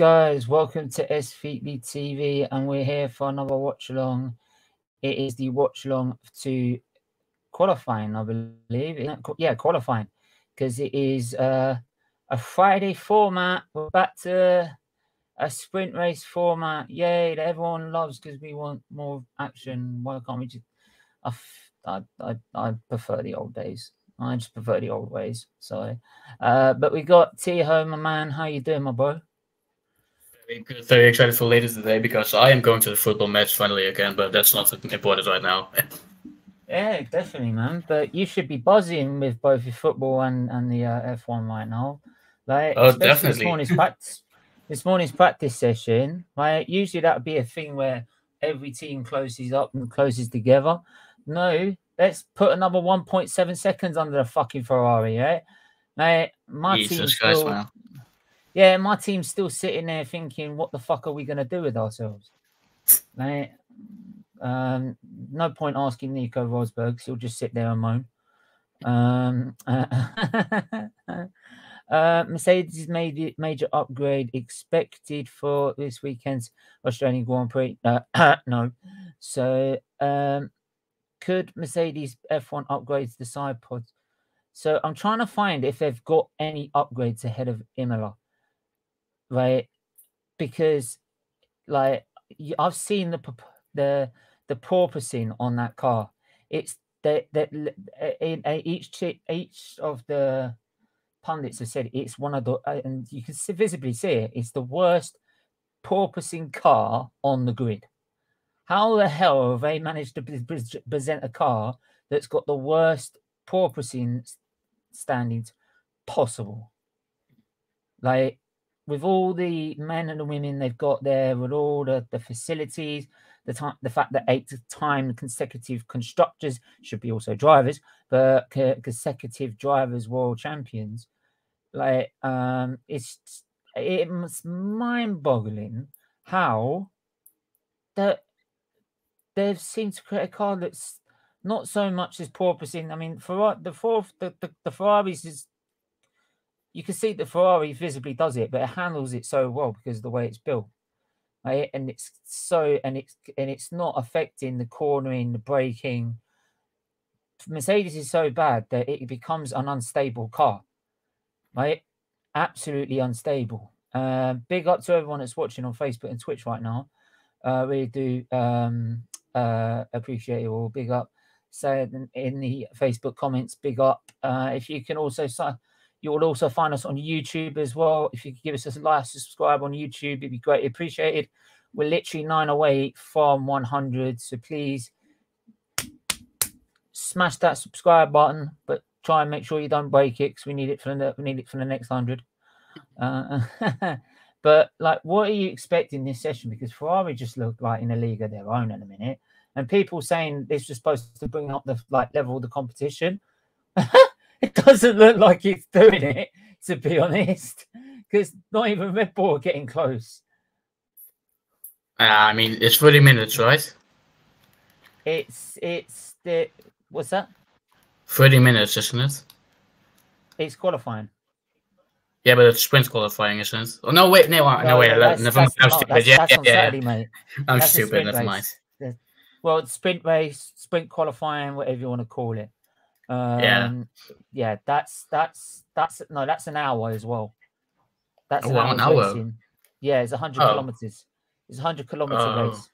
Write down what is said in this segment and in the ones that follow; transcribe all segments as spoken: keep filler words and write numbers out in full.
guys, welcome to Sfeely T V, and we're here for another watch along. It is the watch along to qualifying, I believe. Yeah, qualifying, because it is uh, a Friday format. We're back to a sprint race format. Yay, that everyone loves because we want more action. Why can't we just? I, I, I, I prefer the old days. I just prefer the old ways. Sorry, uh, but we got T-Ho, my man. How you doing, my bro? Because very excited for later today because I am going to the football match finally again, but that's not important right now. Yeah, definitely, man. But you should be buzzing with both your football and and the uh, F one right now. Like, oh, definitely. This morning's practice, this morning's practice session. Like, usually that would be a thing where every team closes up and closes together. No, let's put another one point seven seconds under the fucking Ferrari, right? Like, my Jesus team's Christ, man. Yeah, my team's still sitting there thinking, what the fuck are we going to do with ourselves? Like, um, no point asking Nico Rosberg. He'll just sit there and moan. Um, uh, uh, Mercedes made a major upgrade expected for this weekend's Australian Grand Prix. Uh, no. So, um, could Mercedes F one upgrade the side pods? So, I'm trying to find if they've got any upgrades ahead of Imola. Right, because like I've seen the the the porpoising on that car. It's that that each each of the pundits have said it's one of the, and you can visibly see it. It's the worst porpoising car on the grid. How the hell have they managed to present a car that's got the worst porpoising standings possible? Like, with all the men and the women they've got there, with all the, the facilities, the time, the fact that eight time consecutive constructors should be also drivers, but consecutive drivers world champions, like um, it's it's mind-boggling how that they've seemed to create a car that's not so much as porpoising. I mean, for the fourth, the the, the Ferraris is. You can see the Ferrari visibly does it, but it handles it so well because of the way it's built, right? And it's so, and it's and it's not affecting the cornering, the braking. Mercedes is so bad that it becomes an unstable car, right? Absolutely unstable. Uh, big up to everyone that's watching on Facebook and Twitch right now. Uh, really do um, uh, appreciate it all. Big up. Say so in the Facebook comments. Big up. Uh, if you can also. You will also find us on YouTube as well. If you could give us a like, subscribe on YouTube, it'd be greatly appreciated. We're literally nine away from one hundred, so please smash that subscribe button. But try and make sure you don't break it, because we need it for the we need it for the next one hundred. Uh, but like, what are you expecting this session? Because Ferrari just looked like in a league of their own at the minute, and people saying this was supposed to bring up the like level of the competition. It doesn't look like it's doing it, to be honest, because not even Red Bull are getting close. Uh, I mean, it's thirty minutes, right? It's, it's the, what's that? thirty minutes, isn't it? It's qualifying. Yeah, but it's sprint qualifying, isn't it? Oh, no, wait, no, no, no wait, that's, that's, I'm that's stupid. Not, yeah, that's yeah, on Saturday, yeah. Mate. I'm that's stupid, never mind. Well, it's sprint race, sprint qualifying, whatever you want to call it. Um, yeah, yeah, that's that's that's no, that's an hour as well. That's oh, an hour. An hour? Yeah, it's a hundred oh. kilometers. It's a hundred kilometer oh. race.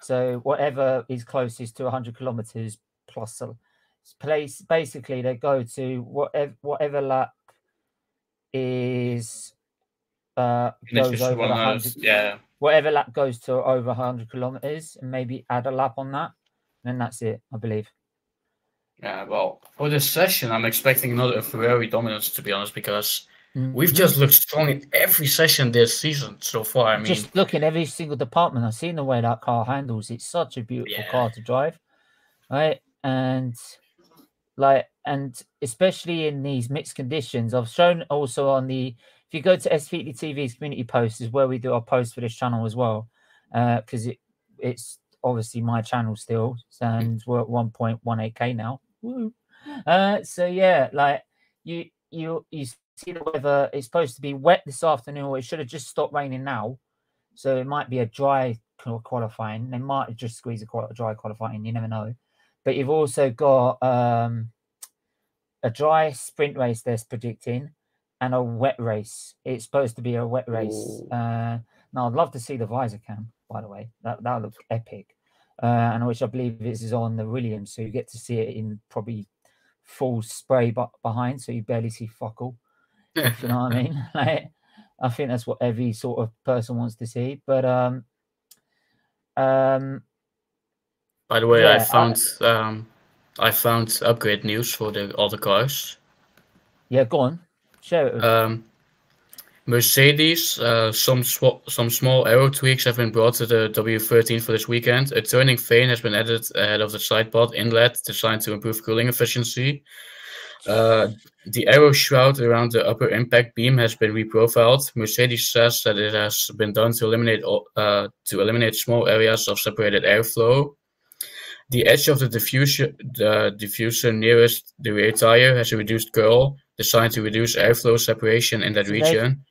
So whatever is closest to a hundred kilometers plus a place. Basically, they go to whatever whatever lap is uh goes over hundred. Yeah, whatever lap goes to over a hundred kilometers, and maybe add a lap on that, and then that's it, I believe. Yeah, well, for this session, I'm expecting another Ferrari dominance, to be honest, because mm-hmm. we've just looked strong in every session this season so far. I mean, just look in every single department. I've seen the way that car handles. It's such a beautiful yeah. car to drive, right? And like, and especially in these mixed conditions, I've shown also on the. If you go to Sfeely T V's community post, is where we do our post for this channel as well, because uh, it it's obviously my channel still, and we're at one point one eight K now. Woo. Uh, so yeah, like you, you, you see the weather. It's supposed to be wet this afternoon. It should have just stopped raining now. So it might be a dry qualifying. They might just squeeze a qual dry qualifying. You never know. But you've also got um, a dry sprint race they're predicting and a wet race. It's supposed to be a wet race. Uh, now, I'd love to see the visor cam, by the way. That that looks epic. Uh, and which I believe this is on the Williams. So you get to see it in probably full spray but behind. So you barely see fuck all. If you know what I mean? Like, I think that's what every sort of person wants to see. But um, um, by the way, yeah, I found I, um, I found upgrade news for the all the cars. Yeah, go on, share it. With um, Mercedes, uh, some some small aero tweaks have been brought to the W thirteen for this weekend. A turning vane has been added ahead of the side pod inlet, designed to improve cooling efficiency. Uh, the aero shroud around the upper impact beam has been reprofiled. Mercedes says that it has been done to eliminate all, uh, to eliminate small areas of separated airflow. The edge of the diffuser, the diffuser nearest the rear tire, has a reduced curl, designed to reduce airflow separation in that region.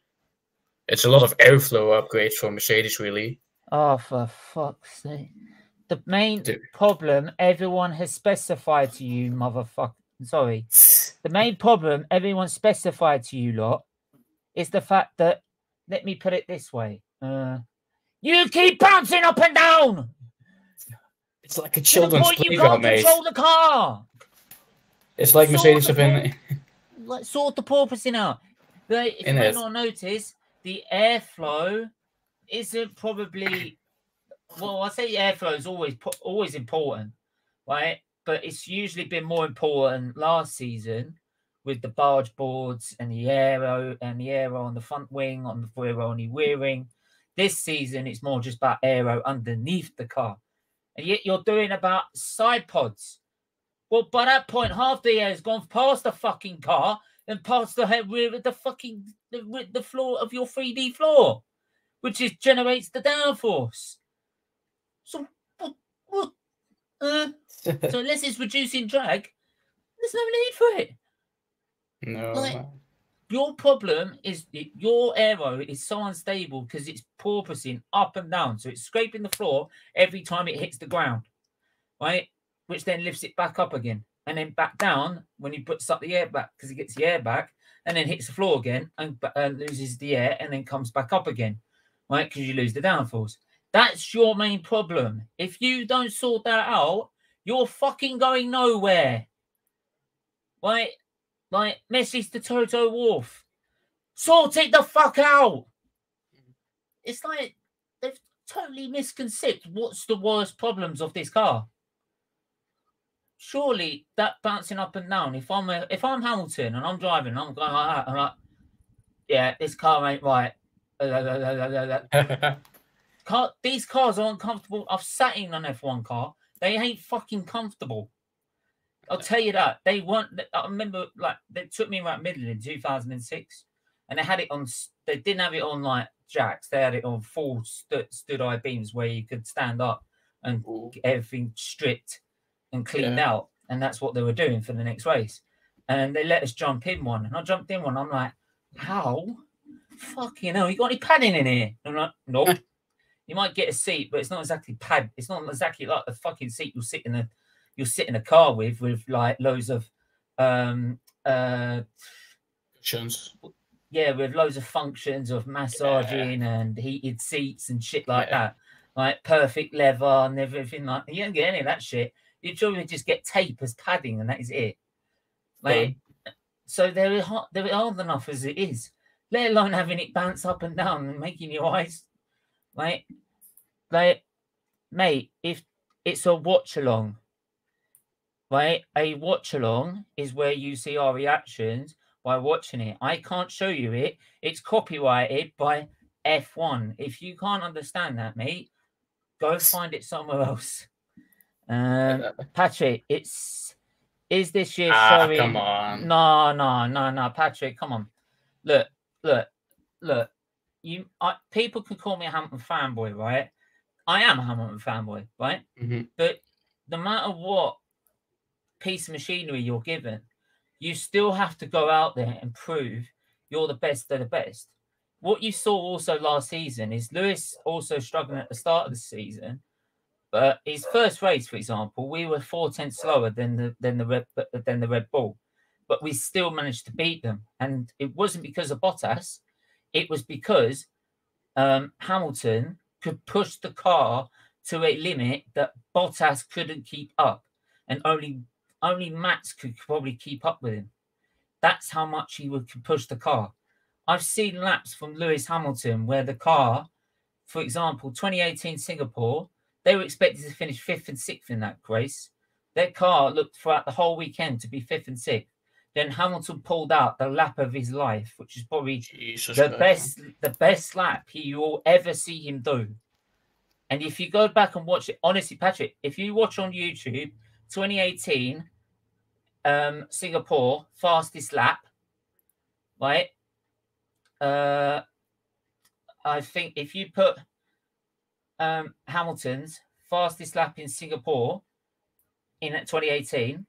It's a lot of airflow upgrades for Mercedes, really. Oh, for fuck's sake! The main Dude. problem everyone has specified to you, motherfucker. Sorry. The main problem everyone specified to you lot is the fact that, let me put it this way, uh, you keep bouncing up and down. It's like a children's playground, mate. You can't control the car. It's like Mercedes have been... Like, sort the porpoising out. Like, if you may not notice, the airflow isn't probably... Well, I say airflow is always, always important, right? But it's usually been more important last season with the barge boards and the aero and the aero on the front wing, on the rear on the rear wing. This season, it's more just about aero underneath the car. And yet you're doing about side pods. Well, by that point, half the air has gone past the fucking car and past the head rear of the fucking the, the floor of your three D floor, which is generates the downforce. So what? what uh, So unless it's reducing drag, there's no need for it. No. Like, your problem is your aero is so unstable because it's porpoising up and down. So it's scraping the floor every time it hits the ground, right? Which then lifts it back up again and then back down when you puts up the air back because it gets the air back and then hits the floor again and uh, loses the air and then comes back up again, right? Because you lose the downforce. That's your main problem. If you don't sort that out, you're fucking going nowhere. Like, like, message to Toto Wolff. Sort it the fuck out. It's like they've totally misconceived what's the worst problems of this car. Surely that bouncing up and down. If I'm a, if I'm Hamilton and I'm driving, I'm going like that. I'm like, yeah, this car ain't right. car, these cars aren't comfortable. I've sat in an F one car. They ain't fucking comfortable. I'll tell you that. They weren't... I remember, like, they took me around Midland in two thousand six, and they had it on... They didn't have it on, like, jacks. They had it on full stu stood-eye beams where you could stand up and get everything stripped and cleaned yeah. out. And that's what they were doing for the next race. And they let us jump in one. And I jumped in one. I'm like, how? Fucking hell, you got any padding in here? And I'm like, nope. You might get a seat, but it's not exactly pad. It's not exactly like the fucking seat you'll sit in a you'll sit in a car with with like loads of um uh functions. Yeah, with loads of functions of massaging yeah. and heated seats and shit like yeah. that. Like perfect leather and everything like you don't get any of that shit. You probably just get tape as padding and that is it. Like yeah. so there is there aren't enough as it is, let alone having it bounce up and down and making your eyes. Like, like, mate, if it's a watch along, right? A watch along is where you see our reactions by watching it. I can't show you it. It's copyrighted by F one. If you can't understand that, mate, go find it somewhere else. Um, Patrick, it's is this year? Ah, sorry, come on. No, no, no, no, Patrick, come on. Look, look, look. You, I, people can call me a Hamilton fanboy, right? I am a Hamilton fanboy, right? Mm-hmm. But no matter what piece of machinery you're given, you still have to go out there and prove you're the best of the best. What you saw also last season is Lewis also struggling at the start of the season. But his first race, for example, we were four tenths slower than the than the Red than the Red Bull, but we still managed to beat them. And it wasn't because of Bottas; it was because um, Hamilton could push the car to a limit that Bottas couldn't keep up, and only only Max could probably keep up with him. That's how much he would could push the car. I've seen laps from Lewis Hamilton where the car, for example, twenty eighteen Singapore, they were expected to finish fifth and sixth in that race. Their car looked throughout the whole weekend to be fifth and sixth. Then Hamilton pulled out the lap of his life, which is probably Jesus the God. best the best lap you will ever see him do. And if you go back and watch it, honestly, Patrick, if you watch on YouTube twenty eighteen um, Singapore fastest lap, right? Uh, I think if you put um, Hamilton's fastest lap in Singapore in twenty eighteen,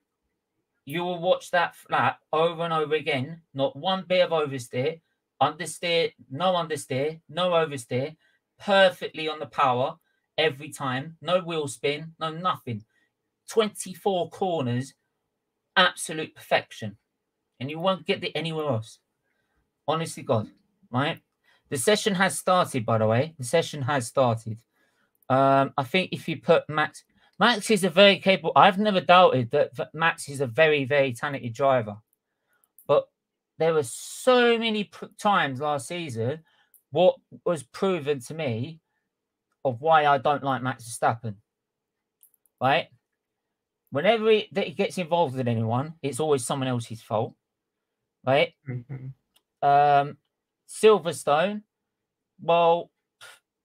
you will watch that lap over and over again. Not one bit of oversteer, understeer, no understeer, no oversteer, perfectly on the power every time. No wheel spin, no nothing. twenty-four corners, absolute perfection. And you won't get it anywhere else. Honestly, God. Right, the session has started. By the way, the session has started. Um, I think if you put Max, Max is a very capable. I've never doubted that, that Max is a very, very talented driver. But there were so many times last season what was proven to me of why I don't like Max Verstappen. Right, whenever he, that he gets involved with anyone, it's always someone else's fault. Right. Mm-hmm. Um. Silverstone, well,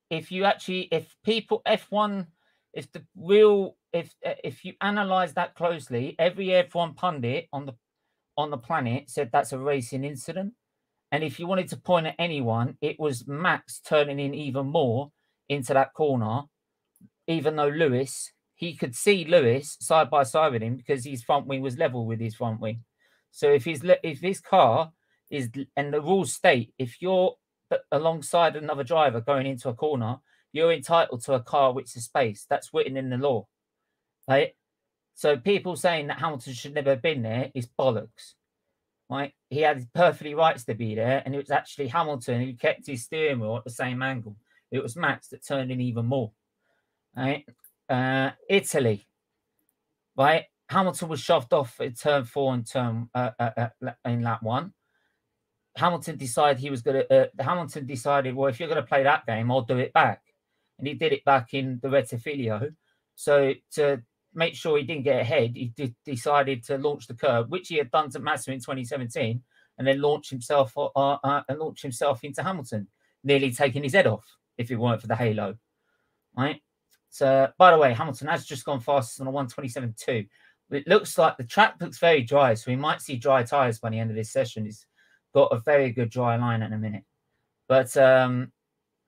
if you actually, if people F one, if the real, if if you analyse that closely, every F one pundit on the on the planet said that's a racing incident, and if you wanted to point at anyone, it was Max turning in even more into that corner, even though Lewis, he could see Lewis side by side with him because his front wing was level with his front wing, so if his if his car. Is and the rules state if you're alongside another driver going into a corner, you're entitled to a car which is space. That's written in the law, right? So people saying that Hamilton should never have been there is bollocks, right? He had perfectly rights to be there, and it was actually Hamilton who kept his steering wheel at the same angle. It was Max that turned in even more, right? Uh, Italy, right? Hamilton was shoved off in turn four and turn uh, uh, uh, in lap one. Hamilton decided he was going to. Uh, Hamilton decided, well, if you're going to play that game, I'll do it back, and he did it back in the retifilio. So to make sure he didn't get ahead, he did, decided to launch the curb, which he had done to Massa in twenty seventeen, and then launch himself uh, uh, and launch himself into Hamilton, nearly taking his head off if it weren't for the halo. Right. So by the way, Hamilton has just gone fastest on a one twenty-seven point two. It looks like the track looks very dry, so we might see dry tyres by the end of this session. It's got a very good dry line in a minute. But um,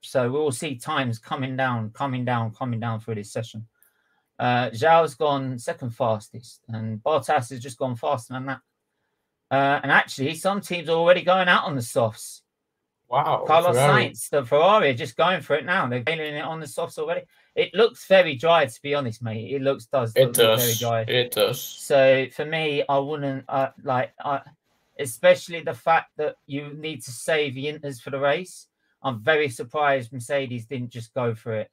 so we'll see times coming down, coming down, coming down through this session. Uh, Zhao's gone second fastest, and Bottas has just gone faster than that. Uh, and actually, some teams are already going out on the softs. Wow. Carlos Sainz, the Ferrari, are just going for it now. They're getting it on the softs already. It looks very dry, to be honest, mate. It looks does. It does. Very dry. It does. So for me, I wouldn't uh, like... I. Especially the fact that you need to save the inters for the race. I'm very surprised Mercedes didn't just go for it.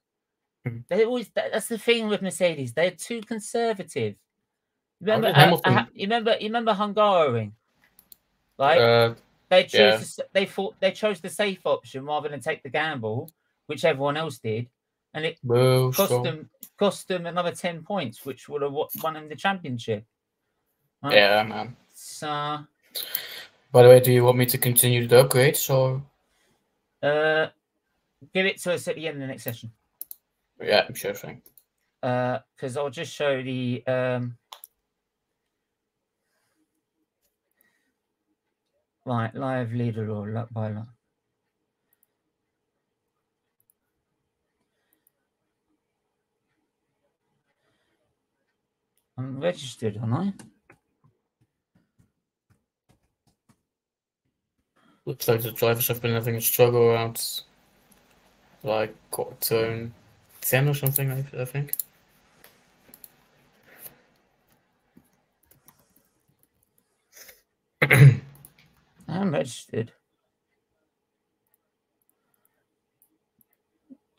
They always that's the thing with Mercedes. They're too conservative. Remember, I, I, you remember, you remember Hungaroring, right? Uh, they chose yeah. to, they thought they chose the safe option rather than take the gamble, which everyone else did, and it well, cost so. them cost them another ten points, which would have won them the championship. Right? Yeah, man. So. By the way, do you want me to continue the upgrades or? Uh, give it to us at the end of the next session. Yeah, I'm sure thing. Uh, because I'll just show the um. Right, live leader or lap by lap. I'm registered, aren't I? Looks like the drivers have been having a struggle around like turn ten or something, I, I think. I'm registered.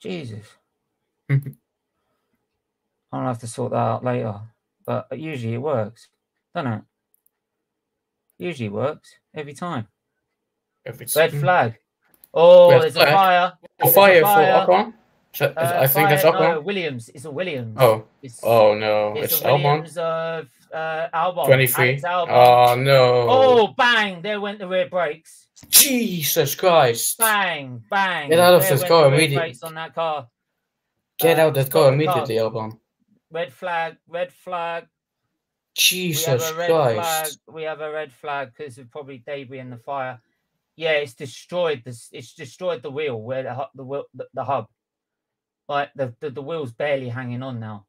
Jesus. I'm gonna have to sort that out later. But usually it works, doesn't it? Usually works every time. Every time. Red flag. Oh, Red there's flag. a fire. A fire, fire for Ocon? So, uh, I think fire, that's Ocon. No, Williams. It's a Williams. Oh. It's, oh no. It's, it's Williams Albon. Of, uh, Albon. twenty-three. Albon. Oh no. Oh, bang! There went the rear brakes. Jesus Christ! Bang! Bang! Get out of this car immediately. On that car. Get uh, out that car immediately, car. Albon. Red flag! Red flag! Jesus we Christ! Flag. We have a red flag because of probably debris in the fire. Yeah, it's destroyed this. It's destroyed the wheel where the the the, the hub. Like the, the the wheel's barely hanging on now.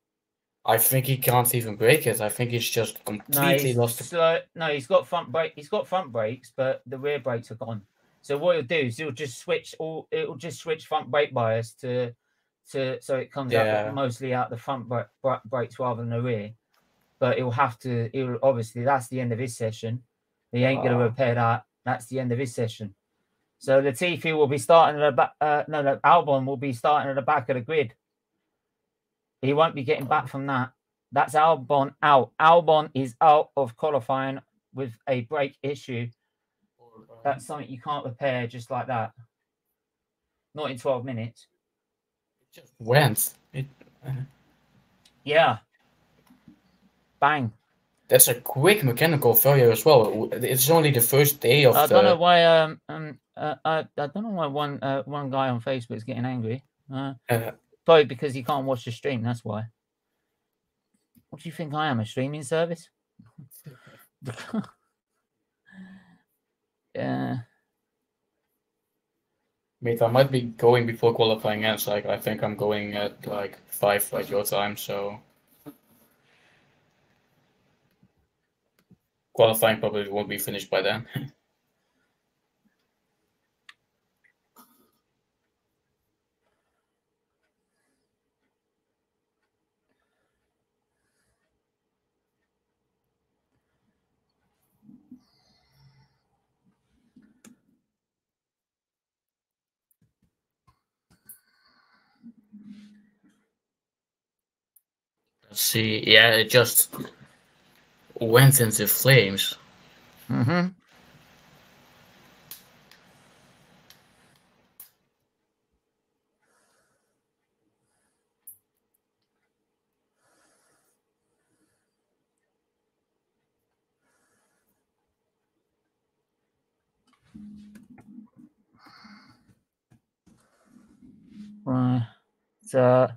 I think he can't even break it. I think he's just completely no, he's lost. Slow. The... No, he's got front brake. He's got front brakes, but the rear brakes are gone. So what it'll do is it'll just switch all. It'll just switch front brake bias to to so it comes yeah. out mostly out the front bra bra brakes rather than the rear. But it'll have to. It'll obviously that's the end of his session. He ain't oh. gonna repair that. That's the end of his session. So Latifi will be starting at the back. Uh, no, no, Albon will be starting at the back of the grid. He won't be getting back from that. That's Albon out. Albon is out of qualifying with a brake issue. That's something you can't repair just like that. Not in twelve minutes. It just went. It... Yeah. Bang. That's a quick mechanical failure as well. It's only the first day of. I don't the... know why. Um, um uh, I I don't know why one uh, one guy on Facebook is getting angry. Uh, uh, probably because he can't watch the stream. That's why. What do you think I am? A streaming service? Yeah. Mate, I might be going before qualifying ends. Like I think I'm going at like five by your time. So. Qualifying probably won't be finished by then. Let's see. Yeah, it just... went into flames. Mm-hmm. Right. So.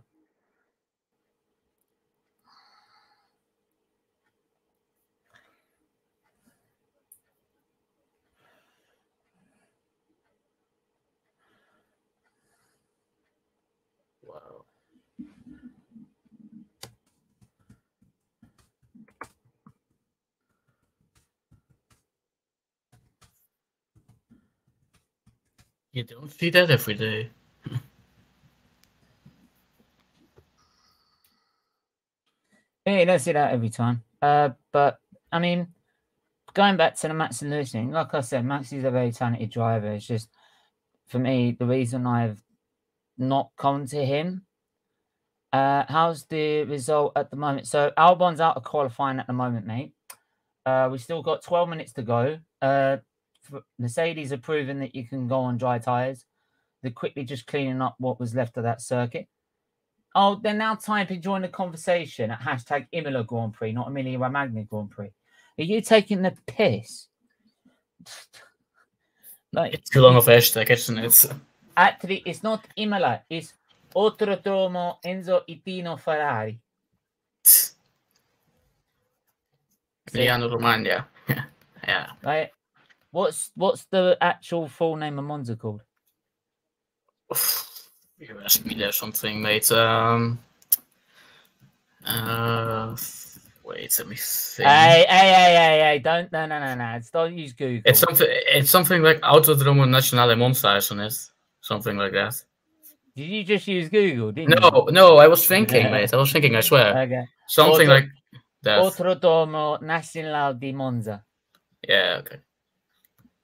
You don't see that every day. Yeah, you don't see that every time. Uh, but, I mean, going back to the Max and Lewis thing, like I said, Max is a very talented driver. It's just, for me, the reason I've not come to him. Uh, how's the result at the moment? So, Albon's out of qualifying at the moment, mate. Uh, we've still got twelve minutes to go. Uh, Mercedes have proven that you can go on dry tyres. They're quickly just cleaning up what was left of that circuit. Oh, they're now time to join the conversation at hashtag Imola Grand Prix, not Emilia Romagna Grand Prix. Are you taking the piss? Like, it's too long of a hashtag, isn't it? Actually, it's not Imola. It's Autodromo Enzo e Dino Ferrari. Emilia Romagna. Yeah. Right. What's what's the actual full name of Monza called? You asked me there something, mate. Um, uh, wait. It's a mistake. Hey, hey, hey, hey, hey! Don't no, no, no, no! It's, don't use Google. It's something. It's something like Autodromo Nazionale Monza, isn't it? Something like that. Did you just use Google? Didn't no, you? no. I was thinking, mate. I was thinking. I swear. Okay. Something Auto, like that. Autodromo Nazionale di Monza. Yeah. Okay.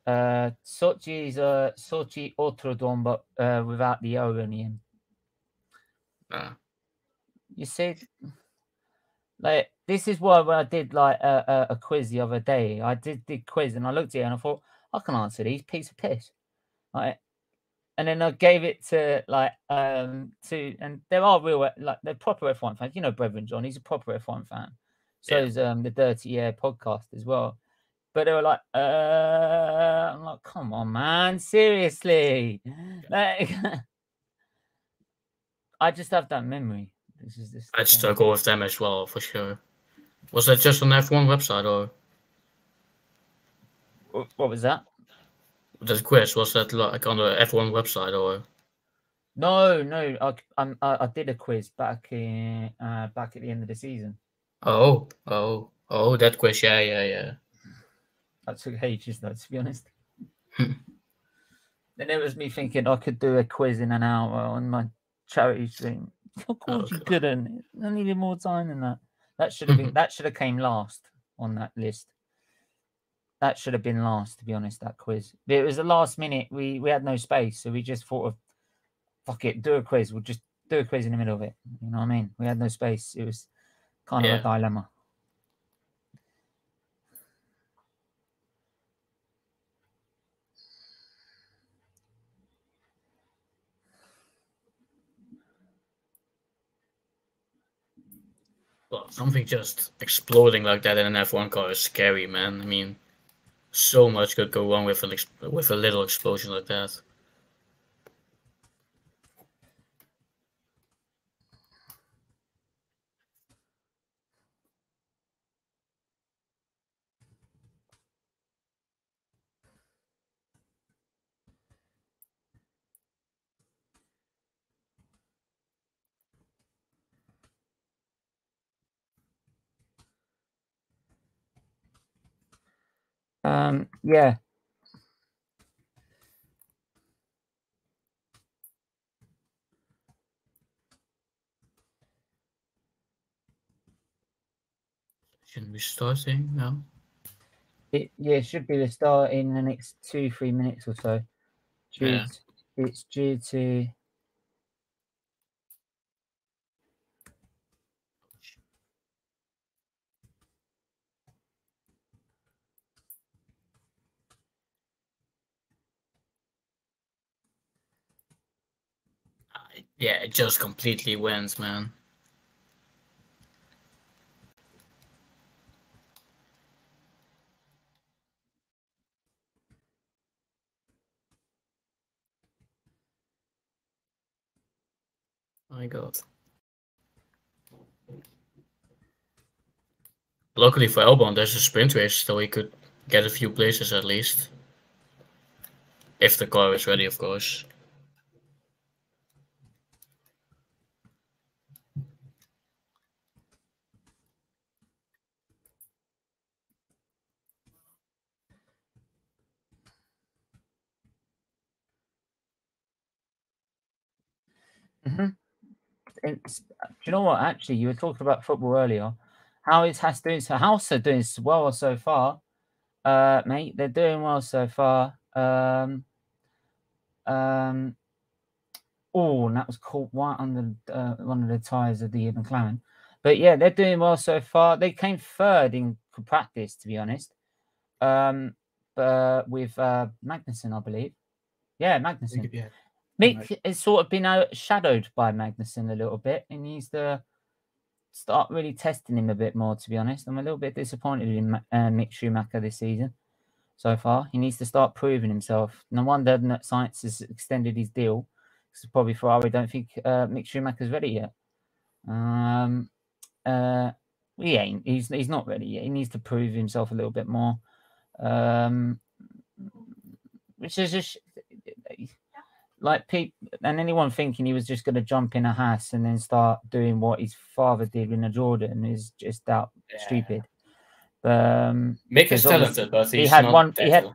Uh, Sochi's uh Sochi Autodromo, but uh, without the O in the end. Nah. You see, like this is why when I did like a, a, a quiz the other day, I did the quiz and I looked at it and I thought I can answer these piece of piss, like, and then I gave it to like um to and there are real like they're proper F one fans, you know, Brethren John, he's a proper F one fan, so yeah. is um the Dirty Air podcast as well, but they were like uh I'm like come on man, seriously, like. I just have that memory. This is this I struggle with them as well, for sure. Was that just an F one website, or what was that? That quiz, was that like on the F one website, or? No, no, I I'm, I did a quiz back in uh, back at the end of the season. Oh, oh, oh, that quiz, yeah, yeah, yeah. That took ages, though, to be honest. Then it was me thinking I could do a quiz in an hour on my charity thing. Of course oh, you God. couldn't. I needed more time than that. That should have been. That should have came last on that list. That should have been last, to be honest. That quiz. It was the last minute. We we had no space, so we just thought of, fuck it, do a quiz. We'll just do a quiz in the middle of it. You know what I mean? We had no space. It was kind of yeah. a dilemma. Well, something just exploding like that in an F one car is scary, man. I mean, so much could go wrong with an ex with a little explosion like that. Um, yeah. Shouldn't be starting now. It, yeah, it should be the start in the next two, three minutes or so. Due yeah. to, it's due to... Yeah, it just completely wins, man. My God. Luckily for Albon, there's a sprint race, so he could get a few places at least. If the car is ready, of course. Mm-hmm. It's, do you know what? Actually, you were talking about football earlier. How is Haas doing? So Haas are doing well so far, uh, mate. They're doing well so far. Um, um, oh, and that was caught right under uh, one of the tires of the McLaren. But yeah, they're doing well so far. They came third in practice, to be honest. Um, but uh, with uh, Magnussen, I believe. Yeah, Magnussen. Yeah. Mick has sort of been shadowed by Magnussen a little bit, and he needs to start really testing him a bit more, to be honest. I'm a little bit disappointed in uh, Mick Schumacher this season so far. He needs to start proving himself. No wonder that Sainz has extended his deal. It's probably Ferrari don't think uh, Mick Schumacher's ready yet. Um, uh, he ain't. He's, he's not ready yet. He needs to prove himself a little bit more. Um, which is just... like people and anyone thinking he was just going to jump in a Haas and then start doing what his father did in a Jordan is just out yeah. stupid. Um, Mick is talented, but he's he had not one. He had,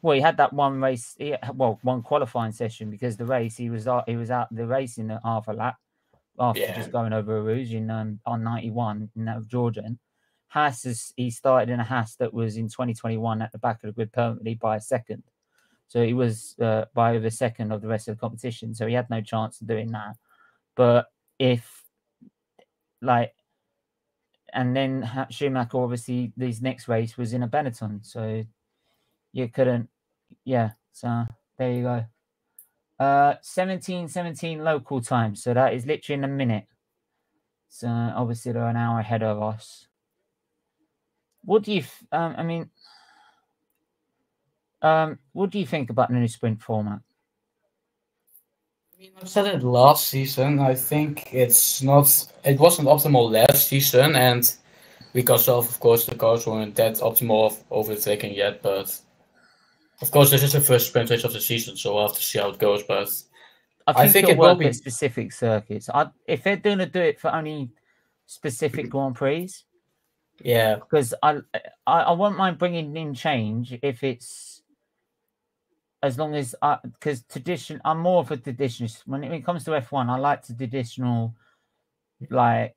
well, he had that one race. He had, well, one qualifying session because the race he was out, he was out the race in the half a lap after yeah. just going over a rouge in um, on ninety-one in that of Jordan. Haas is, he started in a Haas that was in twenty twenty-one at the back of the grid permanently by a second. So he was uh, by over second of the rest of the competition. So he had no chance of doing that. But if, like, and then Schumacher, obviously, his next race was in a Benetton. So you couldn't, yeah. So there you go. Uh, seventeen seventeen local time. So that is literally in a minute. So obviously they're an hour ahead of us. What do you, um, I mean... Um, what do you think about the new sprint format? I mean, I've said it last season. I think it's not, it wasn't optimal last season, and because of, of course, the cars weren't that optimal of overtaking yet. But of course, this is the first sprint race of the season, so we'll have to see how it goes. But I think, I think it will be specific circuits. I, if they're going to do it for only specific Grand Prix, yeah, because I, I, I won't mind bringing in change if it's. As long as, because tradition, I'm more of a traditionist. When it, when it comes to F one, I like the traditional, like,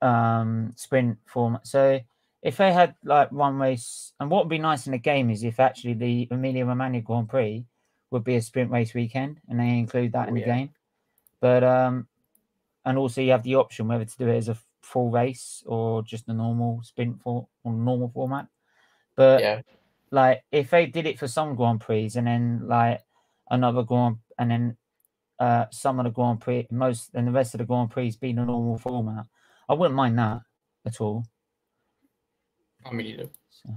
um, sprint format. So if they had, like, one race, and what would be nice in the game is if actually the Emilia Romagna Grand Prix would be a sprint race weekend, and they include that oh, in the yeah. game. But, um, and also you have the option whether to do it as a full race or just a normal sprint for, or normal format. But, yeah. Like, if they did it for some Grand Prix and then, like, another Grand... And then uh, some of the Grand Prix... Most... And the rest of the Grand Prix being a normal format. I wouldn't mind that at all. I mean, either. So,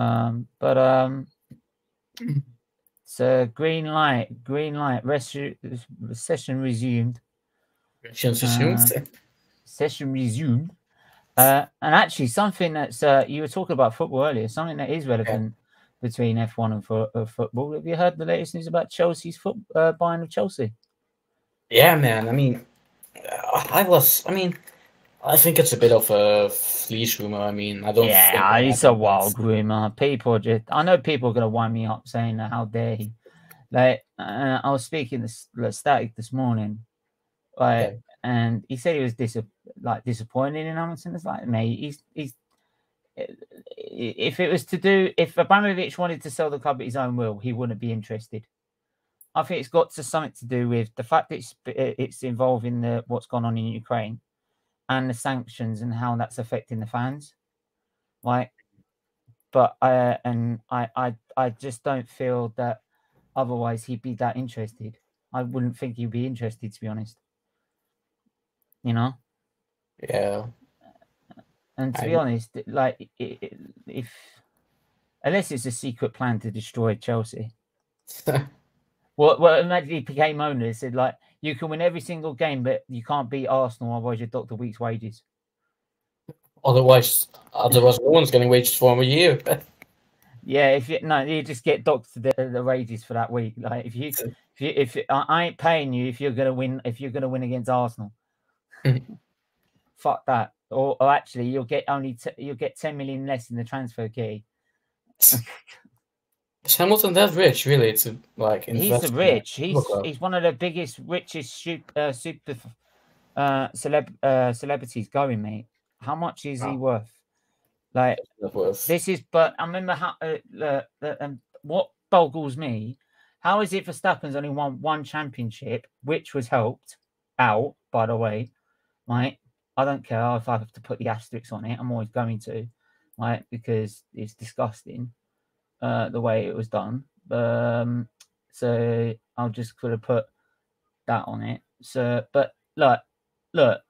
um, but, um... so, green light. Green light. Res session resumed. Session resumed. Uh, session resumed. Uh, and actually, something that's uh, you were talking about football earlier, something that is relevant yeah. between F one and fo uh, football. Have you heard the latest news about Chelsea's foot uh, buying of Chelsea? Yeah, man. I mean, I was. I mean, I think it's a bit of a fleece rumor. I mean, I don't. Yeah, think it's a wild rumor. People just. I know people are gonna wind me up saying how dare he. Like uh, I was speaking to Static this morning, like, yeah. and he said he was disappointed. Like disappointed in Hamilton. It's like, mate, he's he's if it was to do if Abramovich wanted to sell the club at his own will, he wouldn't be interested. I think it's got to something to do with the fact that it's it's involving the what's gone on in Ukraine and the sanctions and how that's affecting the fans. Like, but I and I I I just don't feel that otherwise he'd be that interested. I wouldn't think he'd be interested, to be honest. You know. Yeah, and to be I'm... honest, like if unless it's a secret plan to destroy Chelsea, well, well, imagine he became owner and said like, you can win every single game, but you can't beat Arsenal, otherwise you're docked a week's wages. Otherwise, otherwise no one's getting wages for him a year. Yeah, if you no, you just get docked the, the wages for that week. Like if you, if, you, if I, I ain't paying you if you're gonna win, if you're gonna win against Arsenal. Fuck that! Or, or actually, you'll get only t you'll get ten million less in the transfer key. Is Hamilton that rich, really? To like, he's rich. He's oh, he's one of the biggest, richest super super uh, celeb uh, celebrities going, mate. How much is wow. he worth? Like worth. This is, but I remember how uh, the, the, um, what boggles me. How is it Verstappen's only won one championship, which was helped out by the way, right? I don't care if I have to put the asterisks on it. I'm always going to, right? Because it's disgusting uh, the way it was done. Um, so I'll just sort of put that on it. So, but look, look,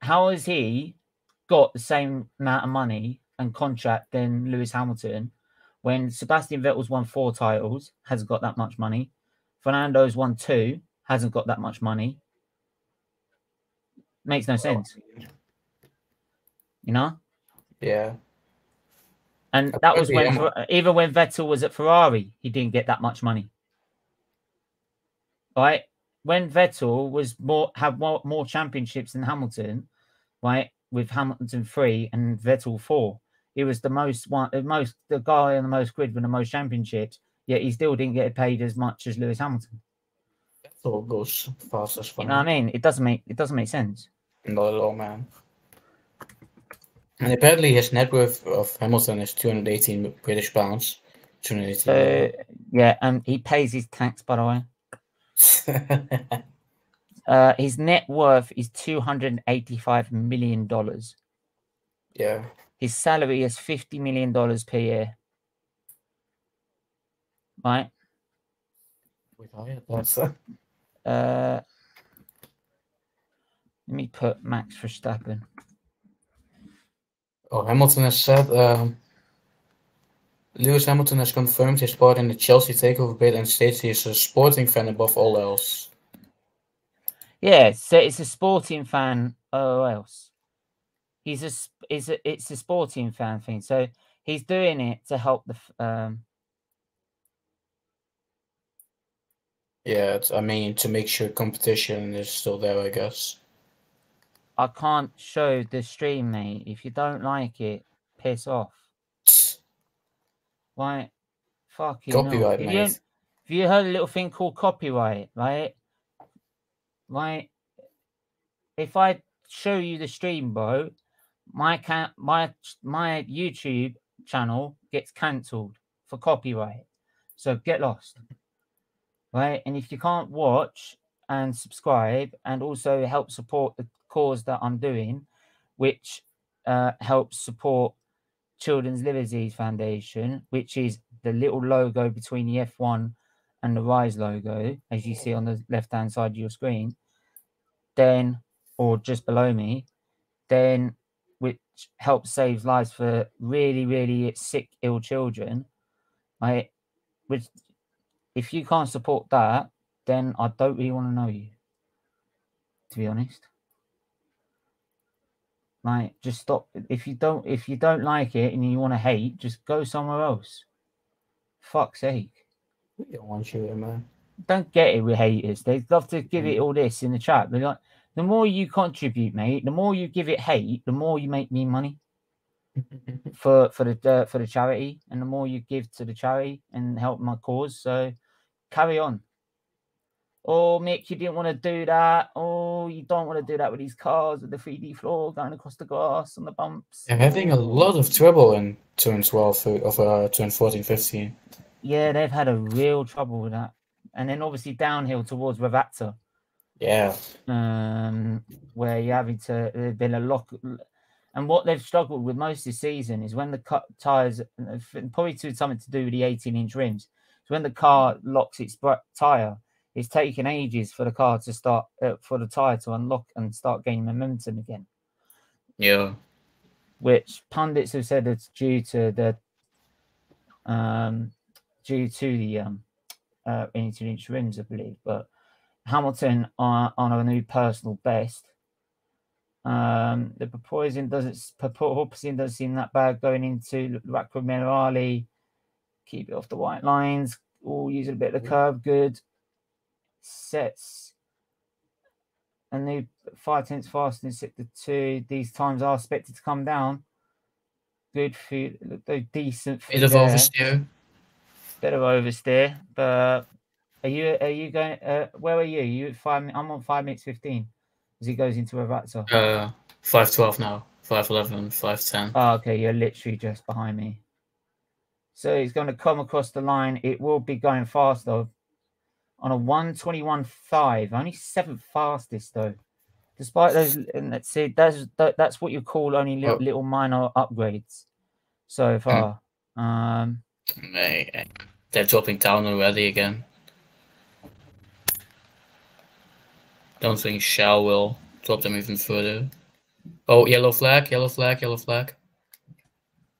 how has he got the same amount of money and contract than Lewis Hamilton when Sebastian Vettel's won four titles, hasn't got that much money. Fernando's won two, hasn't got that much money. Makes no sense, you know. Yeah, and that was when, even when Vettel was at Ferrari, he didn't get that much money. right? When Vettel was more had more, more championships than Hamilton, right? With Hamilton three and Vettel four, he was the most one, the most the guy on the most grid with the most championships. Yet he still didn't get paid as much as Lewis Hamilton. Vettel goes fast as fun. You know what I mean? It doesn't make it doesn't make sense. Not at all, man. And apparently his net worth of Hamilton is two hundred eighteen British pounds. two hundred eighteen. Uh, yeah, and he pays his tax, by the way. uh, his net worth is two hundred eighty-five million dollars. Yeah. His salary is fifty million dollars per year. Right? That's uh, let me put Max Verstappen. Oh, Hamilton has said, uh, Lewis Hamilton has confirmed his part in the Chelsea takeover bid and states he is a sporting fan above all else. Yeah, so it's a sporting fan or else. He's a, is a, it's a sporting fan thing. So he's doing it to help the... Um... Yeah, it's, I mean, to make sure competition is still there, I guess. I can't show the stream, mate. If you don't like it, piss off. Right? Fucking copyright, mate. Have you, you heard a little thing called copyright, right? Right? If I show you the stream, bro, my can my my YouTube channel gets cancelled for copyright. So get lost. Right? And if you can't watch and subscribe and also help support the cause that I'm doing, which uh, helps support Children's Liberties Foundation, which is the little logo between the F one and the Rise logo, as you see on the left-hand side of your screen, then, or just below me, then, which helps save lives for really, really sick, ill children, right? Which, if you can't support that, then I don't really want to know you, to be honest. Like, just stop. If you don't, if you don't like it and you want to hate, just go somewhere else. Fuck's sake. We don't want you here, man. Don't get it with haters. They love to give it all this in the chat. They're like, the more you contribute, mate, the more you give it hate, the more you make me money for for the uh, for the charity, and the more you give to the charity and help my cause. So carry on. Oh, Mick, you didn't want to do that. Oh, you don't want to do that with these cars, with the three D floor going across the grass on the bumps. They're having a lot of trouble in twenty twelve, of uh, twenty fourteen, fifteen. Yeah, they've had a real trouble with that. And then obviously downhill towards Ravazza. Yeah. Um, where you're having to, there's been a lot. And what they've struggled with most this season is when the cut tyres, probably to something to do with the eighteen inch rims, so when the car locks its tyre, it's taken ages for the car to start, uh, for the tyre to unlock and start gaining momentum again. Yeah. Which pundits have said it's due to the, um, due to the um, uh, eighteen inch rims, I believe. But Hamilton are on a new personal best. Um, the proposing doesn't, proposing doesn't seem that bad going into Raccoon. Keep it off the white lines. All use a bit of the curve. Good. Sets a new five tenths faster in sector two. These times are expected to come down. Good food, though decent. Bit of oversteer. Bit of oversteer. But are you are you going? Uh, where are you? You at five? I'm on five minutes fifteen. As he goes into a Ravazza. Uh, five twelve now. Five eleven. Five ten. Oh, okay, you're literally just behind me. So he's going to come across the line. It will be going fast though. On a one twenty-one point five, only seventh fastest though. Despite those, and let's see, that's that's what you call only little, oh. little minor upgrades so far. Mm. Um, they're dropping down already again. Don't think Shell will drop them even further. Oh, yellow flag, yellow flag, yellow flag.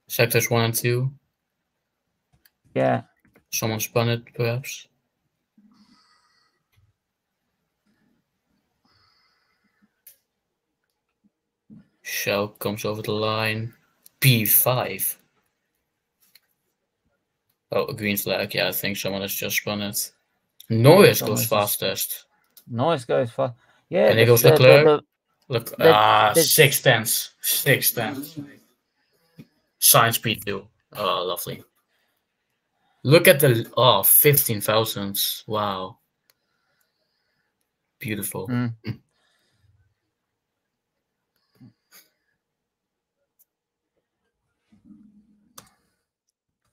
Sectors one and two. Yeah. Someone spun it, perhaps. Shell comes over the line. P five. Oh, a green flag. Yeah, I think someone has just spun it. Norris goes Norris. fastest. Norris goes fast. Yeah. And he goes Leclerc. The, the, the, the, ah, the, six tenths. Six tenths. Sainz P two. Oh, lovely. Look at the... Oh, fifteen thousandths. Wow. Beautiful. Mm.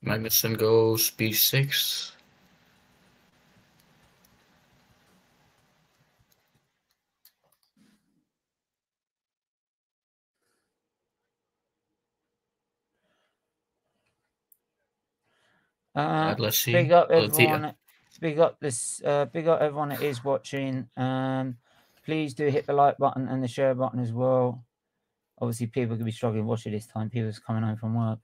Magnussen goes P six. Uh, let's see. Big up everyone. Big up this. Uh, big up everyone that is watching. Um, please do hit the like button and the share button as well. Obviously, people could be struggling watching this time. People's coming home from work.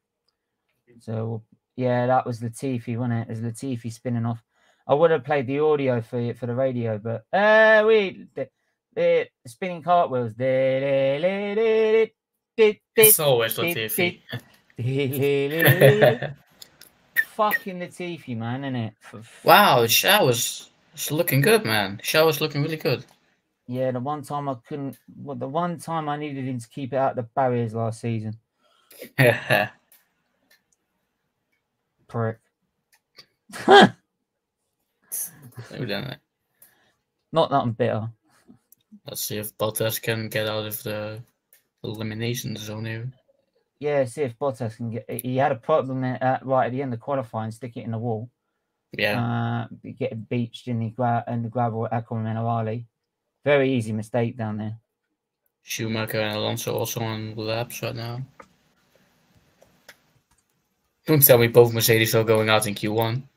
So yeah, that was Latifi, wasn't it? It was Latifi spinning off. I would have played the audio for you for the radio, but uh, we the, the spinning cartwheels. It's always Latifi. Fucking Latifi, man, isn't it? Wow, the shower's it's looking good, man. The shower's looking really good. Yeah, the one time I couldn't, well, the one time I needed him to keep it out of the barriers last season. Yeah. Prick. Not that I'm bitter. Let's see if Bottas can get out of the elimination zone here. Yeah, see if Bottas can get... He had a problem at, right at the end of qualifying, stick it in the wall. Yeah. Uh, getting beached in the, gra in the gravel at Aqua Minerale. Very easy mistake down there. Schumacher and Alonso also on laps right now. Don't tell me both Mercedes are going out in Q one.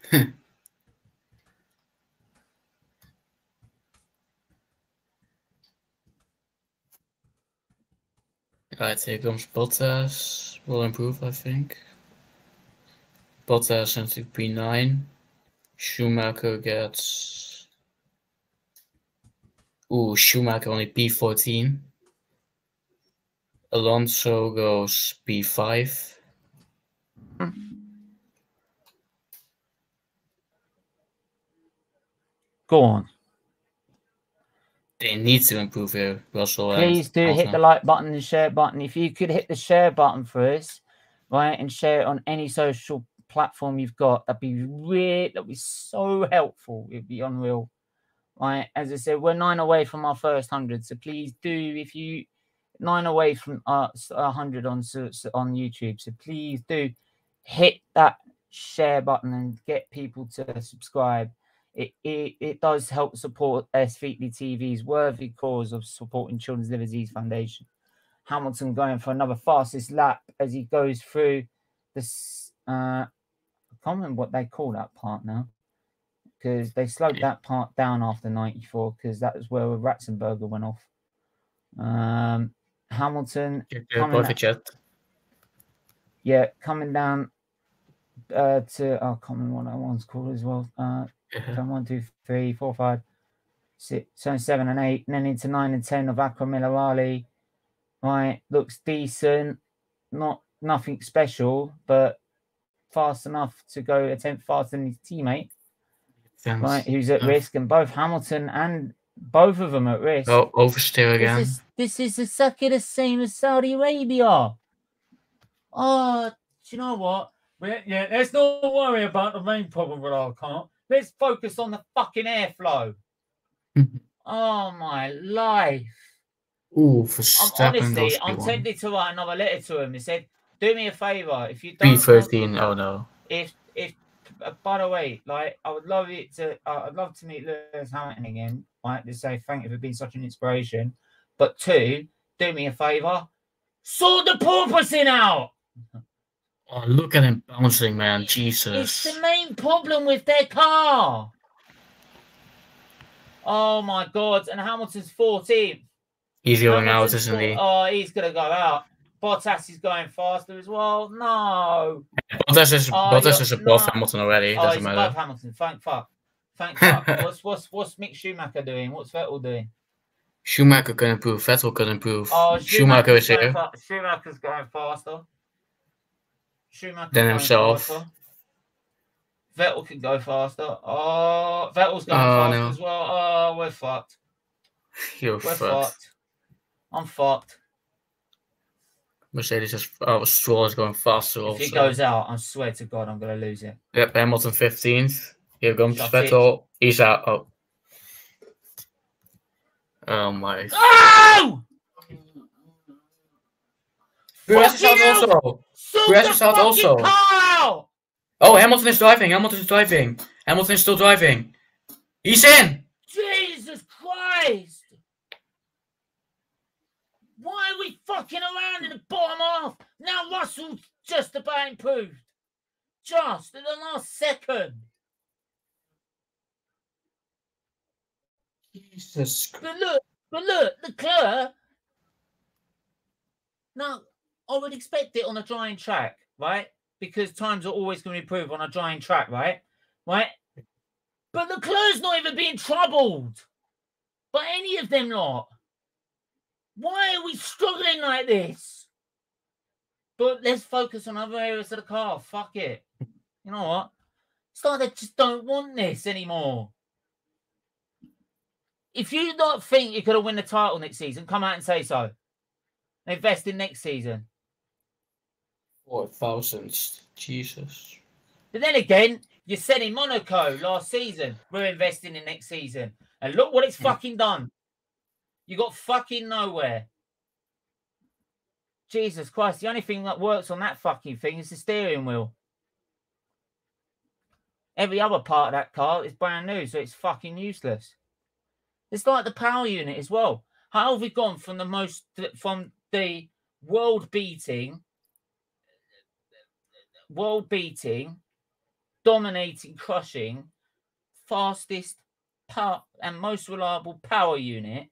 Right, here comes Bottas. Will improve, I think. Bottas into P nine. Schumacher gets... Ooh, Schumacher only P fourteen. Alonso goes P five. Go on. They need to improve here, Russell. Please do Arsenal. Hit the like button and share button. If you could hit the share button for us, right, and share it on any social platform you've got, that'd be weird. That'd be so helpful. It'd be unreal, right? As I said, we're nine away from our first hundred, so please do. If you nine away from our hundred on on YouTube, so please do hit that share button and get people to subscribe. It, it, it does help support Sfeely T V's worthy cause of supporting Children's Liver Disease Foundation. Hamilton going for another fastest lap as he goes through this. Uh, I can't remember what they call that part now, because they slowed that part down after ninety-four, because that was where Ratzenberger went off. Um, Hamilton. At, yeah, coming down uh, to. Oh, I can't remember what that one's called as well. Uh, So one, two, three, four, five, six, seven, seven, and eight, and then into nine and ten of Aqua Minerale. Right, looks decent, not nothing special, but fast enough to go a tenth faster than his teammate. Sounds right, who's at enough. risk, and both Hamilton and both of them at risk. Oh, oversteer again. This is, this is exactly the same as Saudi Arabia. Oh, do you know what? We're, yeah, let's not worry about the main problem with our car. Let's focus on the fucking airflow. Oh, my life. Ooh, for Verstappen. Honestly, I'm tempted to write another letter to him. He said, do me a favour. If you don't... P thirteen, oh, no. If, if, uh, by the way, like, I would love it to... Uh, I'd love to meet Lewis Hamilton again. Right, to say thank you for being such an inspiration. But two, do me a favour. Sort the porpoising out! Oh, look at him bouncing, man. Jesus. It's the main problem with their car. Oh, my God. And Hamilton's fourteenth. He's going Hamilton's out, isn't he? Oh, he's going to go out. Bottas is going faster as well. No. Yeah, Bottas is, oh, Bottas is above no. Hamilton already. It oh, doesn't he's matter. above Hamilton. Thank fuck. Thank fuck. What's, what's, what's Mick Schumacher doing? What's Vettel doing? Schumacher can improve. Vettel can improve. Oh, Schumacher, Schumacher is here. Fa Schumacher's going faster. Schumacher then himself. Vettel can go faster. Oh, Vettel's going oh, fast no. as well. Oh, we're fucked. You're we're fucked. fucked. I'm fucked. Mercedes just oh, Stroll is going faster. If also. It goes out, I swear to God, I'm going to lose it. Yep, Hamilton fifteenth. Here comes Vettel. It. He's out. Oh, oh my! Oh! Perez also. Perez also. Car! Oh, Hamilton is driving. Hamilton is driving. Hamilton is still driving. He's in. Jesus Christ! Why are we fucking around in the bottom half? Now Russell just about improved. Just in the last second. Jesus Christ. But look, but look, Leclerc. Now, I would expect it on a drying track, right? Because times are always going to improve on a drying track, right? Right? But Leclerc's not even being troubled by any of them lot. Why are we struggling like this? But let's focus on other areas of the car. Fuck it. You know what? It's like they just don't want this anymore. If you don't think you're going to win the title next season, come out and say so. Invest in next season. four thousand. Jesus. But then again, you said in Monaco last season, we're investing in next season. And look what it's fucking done. You got fucking nowhere. Jesus Christ. The only thing that works on that fucking thing is the steering wheel. Every other part of that car is brand new, so it's fucking useless. It's like the power unit as well. How have we gone from the most from the world beating, world beating, dominating, crushing, fastest power and most reliable power unit,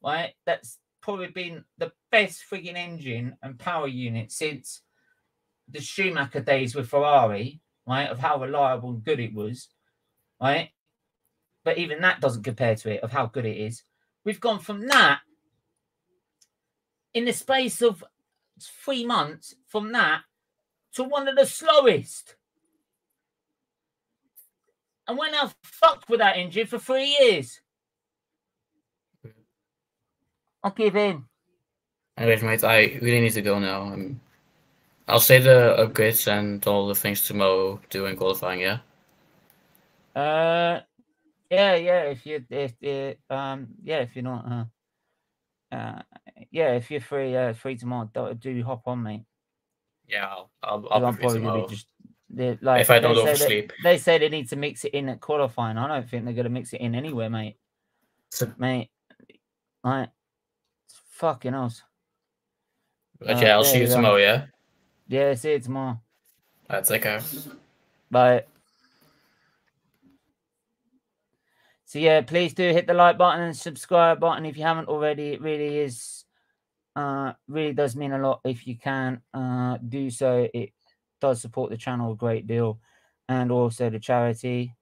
right? That's probably been the best frigging engine and power unit since the Schumacher days with Ferrari, right? Of how reliable and good it was, right? But even that doesn't compare to it, of how good it is. We've gone from that, in the space of three months, from that to one of the slowest. And we're now fucked with that engine for three years. I'll give in. Anyways, mate, I really need to go now. Um, I'll say the upgrades and all the things tomorrow during qualifying, yeah? Uh... Yeah, yeah. If you, if, if um, yeah, if you're not, uh, uh, yeah, if you're free, uh, free tomorrow, do, do hop on, mate. Yeah, I'll, I'll, I'll be free tomorrow. Just, like, if I don't oversleep, they, they say they need to mix it in at qualifying. I don't think they're gonna mix it in anywhere, mate. So, mate, like, it's fucking us. Okay, uh, I'll see you tomorrow. Go. Yeah. Yeah, see you tomorrow. Right, take care. Bye. So, yeah, please do hit the like button and subscribe button if you haven't already. It really is, uh, really does mean a lot if you can uh, do so. It does support the channel a great deal and also the charity.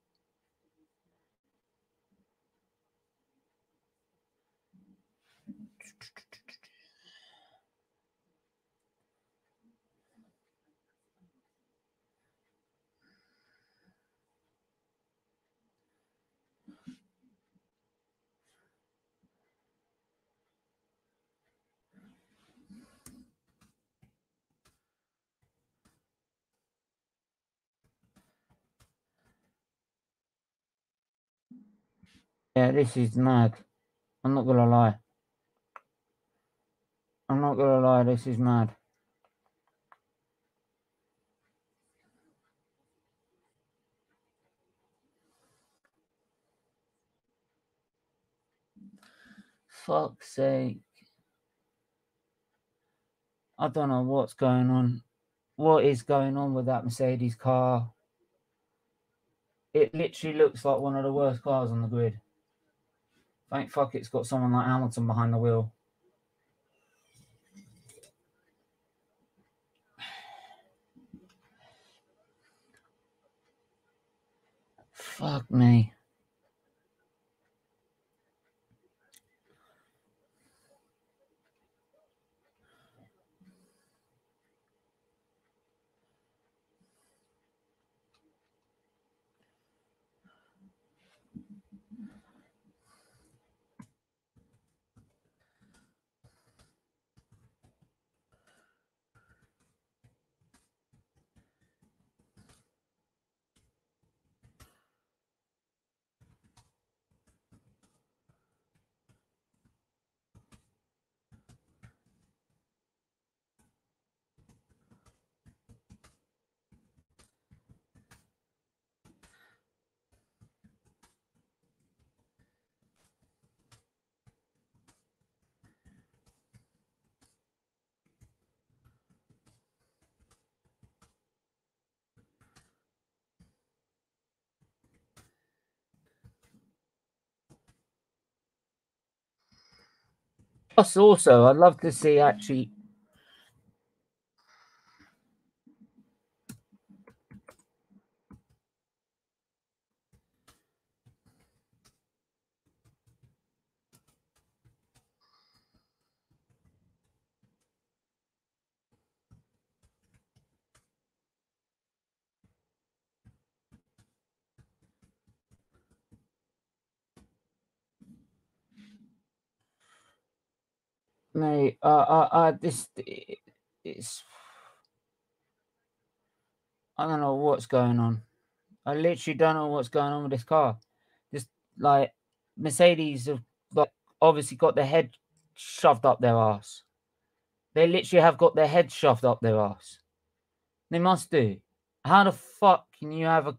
Yeah, this is mad. I'm not gonna lie. I'm not gonna lie, this is mad. Fuck's sake. I don't know what's going on. What is going on with that Mercedes car? It literally looks like one of the worst cars on the grid. Thank fuck it's got someone like Hamilton behind the wheel. Fuck me. Us also, I'd love to see actually. No, uh, uh, uh, this it, it's. I don't know what's going on. I literally don't know what's going on with this car. Just like Mercedes have like, obviously got their head shoved up their ass. They literally have got their head shoved up their ass. They must do. How the fuck can you have a?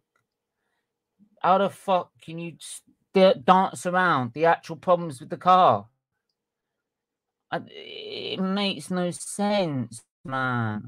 How the fuck can you dance around the actual problems with the car? It makes no sense, man.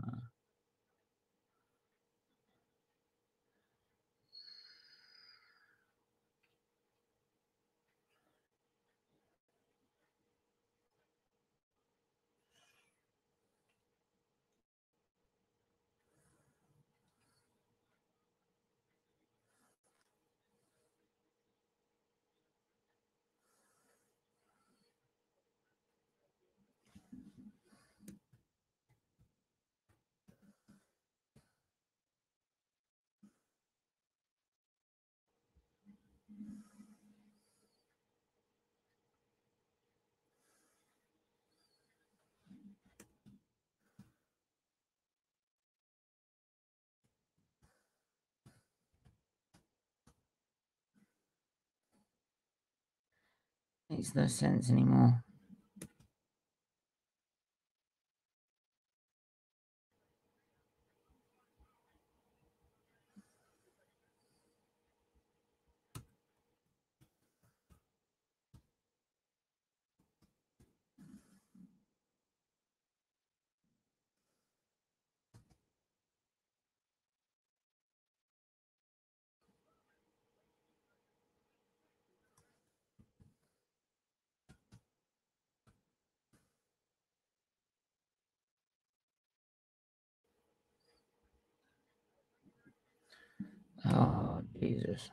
Makes no sense anymore. Oh, Jesus.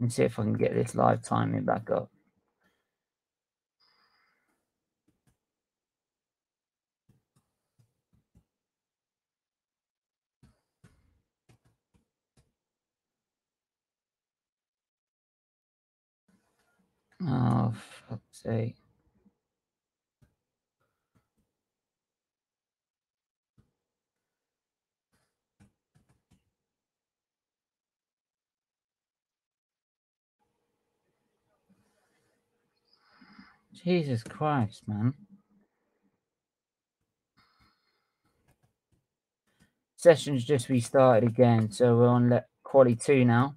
Let's see if I can get this live timing back up. Oh, fuck's sake. Jesus Christ, man. Session's just restarted again, so we're on le quali two now.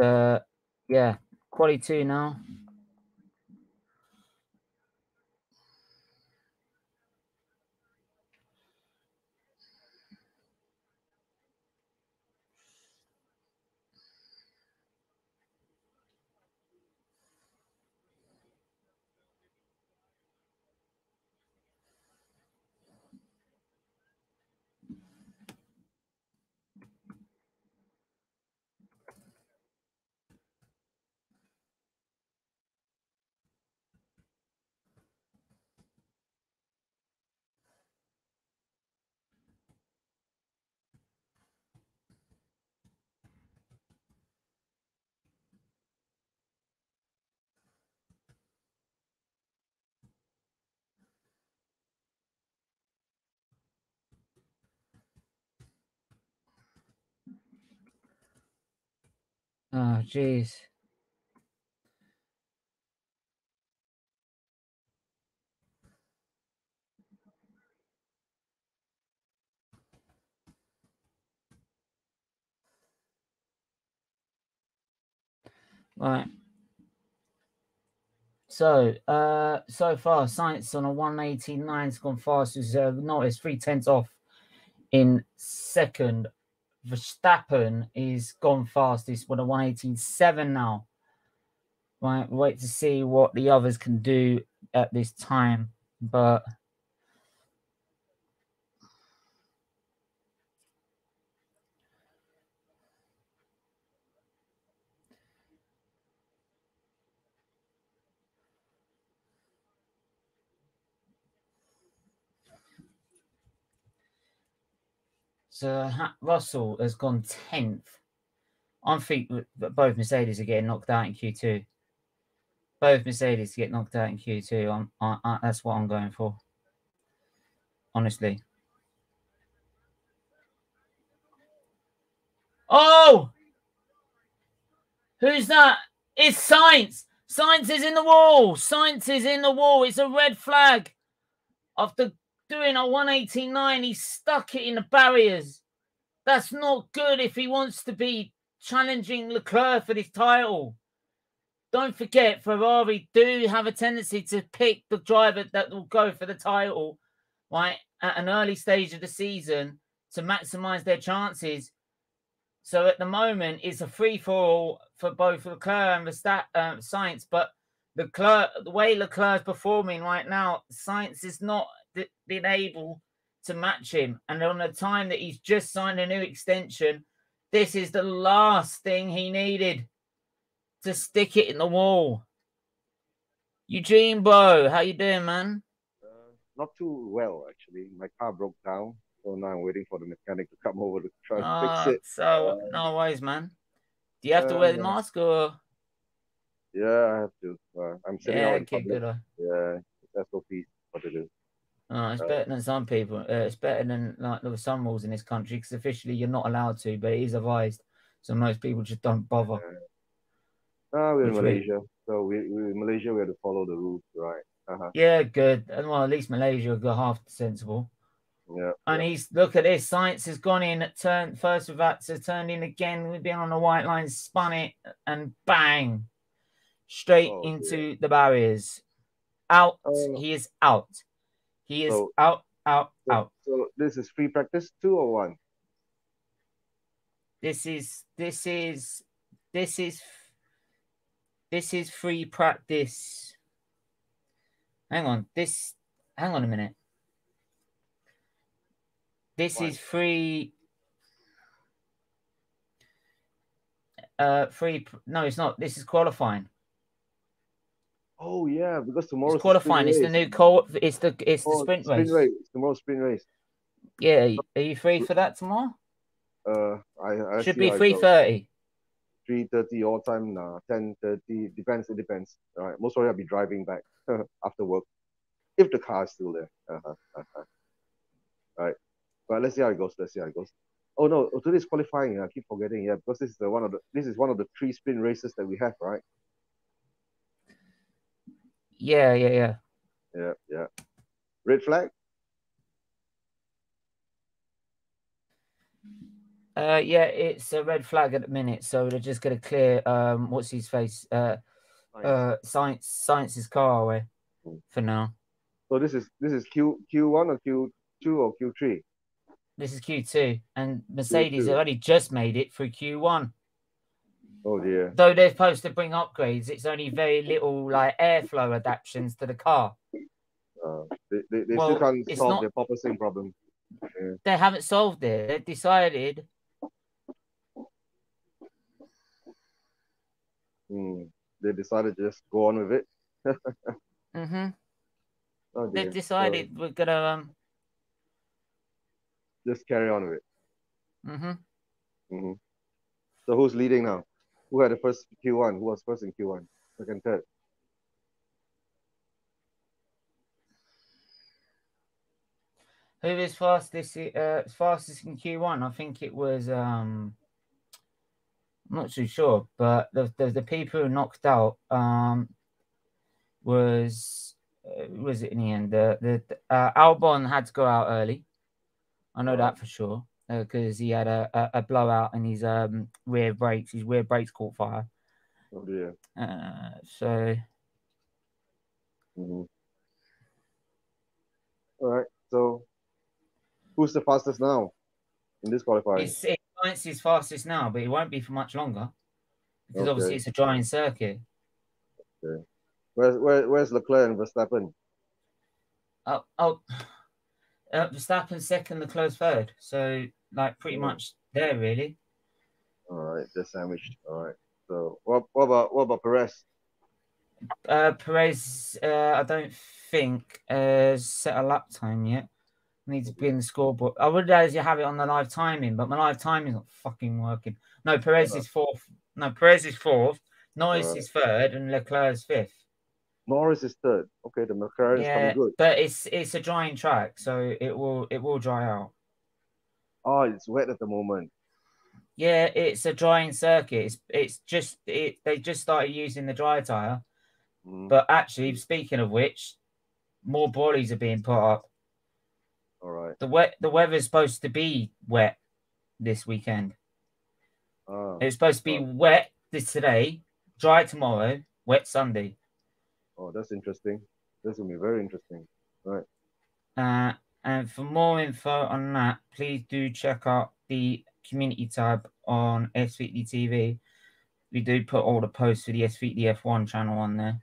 Uh, yeah, quali two now. Oh, jeez. Right. So, uh, so far, Sainz on a one eighteen nine has gone fast. Uh, Norris three tenths off in second. Verstappen is gone fastest with a one eighteen seven now. Right, wait to see what the others can do at this time, but so Russell has gone tenth. I think both Mercedes are getting knocked out in Q two. Both Mercedes get knocked out in Q two. I'm, I, I, that's what I'm going for, honestly. Oh! Who's that? It's Sainz. Sainz is in the wall. Sainz is in the wall. It's a red flag. After doing a one eighty-nine, he stuck it in the barriers. That's not good if he wants to be challenging Leclerc for this title. Don't forget, Ferrari do have a tendency to pick the driver that will go for the title, right, at an early stage of the season to maximise their chances. So at the moment, it's a free-for-all for both Leclerc and Verstappen, uh, Sainz. But Leclerc, the way Leclerc is performing right now, Sainz is not been able to match him. And on the time that he's just signed a new extension, this is the last thing he needed. To stick it in the wall. Eugene Bo, how you doing, man? Uh, not too well, actually. My car broke down, so now I'm waiting for the mechanic to come over to try and uh, fix it. So, uh, no worries, man. Do you have uh, to wear the mask, or? Yeah, I have to. Uh, I'm sitting yeah, out in public. Good. Yeah, that's what it is. Oh, it's uh, better than some people. Uh, it's better than like there were some rules in this country, because officially you're not allowed to, but it is advised. So most people just don't bother. Uh, No, we're in Malaysia, we... so we, we in Malaysia we have to follow the rules, right? Uh-huh. Yeah, good. And well, at least Malaysia got half sensible. Yeah. And yeah. he's look at this. Sainz has gone in at turn first without to turn in again. We've been on the white line, spun it, and bang, straight oh, into yeah. the barriers. Out. Oh. He is out. He is so, out, out, so, out. So this is free practice two or one. This is this is this is. This is free practice. Hang on. This, hang on a minute. This Why? is free. Uh, free. No, it's not. This is qualifying. Oh yeah, because tomorrow's it's qualifying. It's the new call. It's the it's oh, the sprint, sprint race. race. It's tomorrow's sprint race. Yeah. Are you free for that tomorrow? Uh, I, I should be three thirty. three thirty all time, nah, ten thirty, depends, it depends. All right, most probably I'll be driving back after work, if the car is still there. Uh-huh, uh-huh. All right, but let's see how it goes, let's see how it goes. Oh no, today's qualifying, I keep forgetting, yeah, because this is the one of the, this is one of the three spin races that we have, right? Yeah, yeah, yeah. Yeah, yeah. Red flag? Uh, yeah, it's a red flag at the minute, so they're just going to clear, um, what's his face? Uh, uh, Sainz, Sainz's car away for now. So this is this is Q, Q1 or Q two or Q three? This is Q two, and Mercedes Q two. Have only just made it through Q one. Oh, dear. Though they're supposed to bring upgrades, it's only very little, like, airflow adaptations to the car. Uh, they they, they well, still can't solve not, their porpoising problem. Yeah. They haven't solved it. They've decided... Mm, they decided to just go on with it. mm-hmm. Oh, They've decided so, we're going to... Um... Just carry on with it. Mm-hmm. Mm-hmm. So who's leading now? Who had the first Q one? Who was first in Q one? Second, third? Who is fastest, uh, fastest in Q one? I think it was... Um... I'm not too sure, but the, the the people who knocked out um was uh, was it in the end? Uh, the uh, Albon had to go out early. I know that for sure because uh, he had a, a a blowout in his um rear brakes. His rear brakes caught fire. Oh dear. Uh, so. Mm-hmm. All right. So, who's the fastest now in this qualifying? It's, it Sainz is fastest now, but it won't be for much longer because okay. obviously it's a drying circuit. Okay. Where's where, where's Leclerc and Verstappen? Oh, oh, uh, Verstappen second, Leclerc third. So like pretty mm. much there really. All right, they're sandwiched. All right. So what, what about what about Perez? Uh, Perez, uh, I don't think has uh, set a lap time yet. Needs to be in the scoreboard. I would as you have it on the live timing, but my live timing's not fucking working. No, Perez is fourth. No, Perez is fourth. Norris right. is third, and Leclerc is fifth. Norris is third. Okay, the McLaren yeah, is coming good. But it's it's a drying track, so it will it will dry out. Oh, it's wet at the moment. Yeah, it's a drying circuit. It's it's just it. They just started using the dry tire. Mm. But actually, speaking of which, more boilies are being put up. All right. The wet, the weather's supposed to be wet this weekend. Oh, it's supposed to be oh. wet this today, dry tomorrow, wet Sunday. Oh, that's interesting. This will be very interesting. All right. Uh, and for more info on that, please do check out the community tab on Sfeely T V. We do put all the posts for the Sfeely F one channel on there.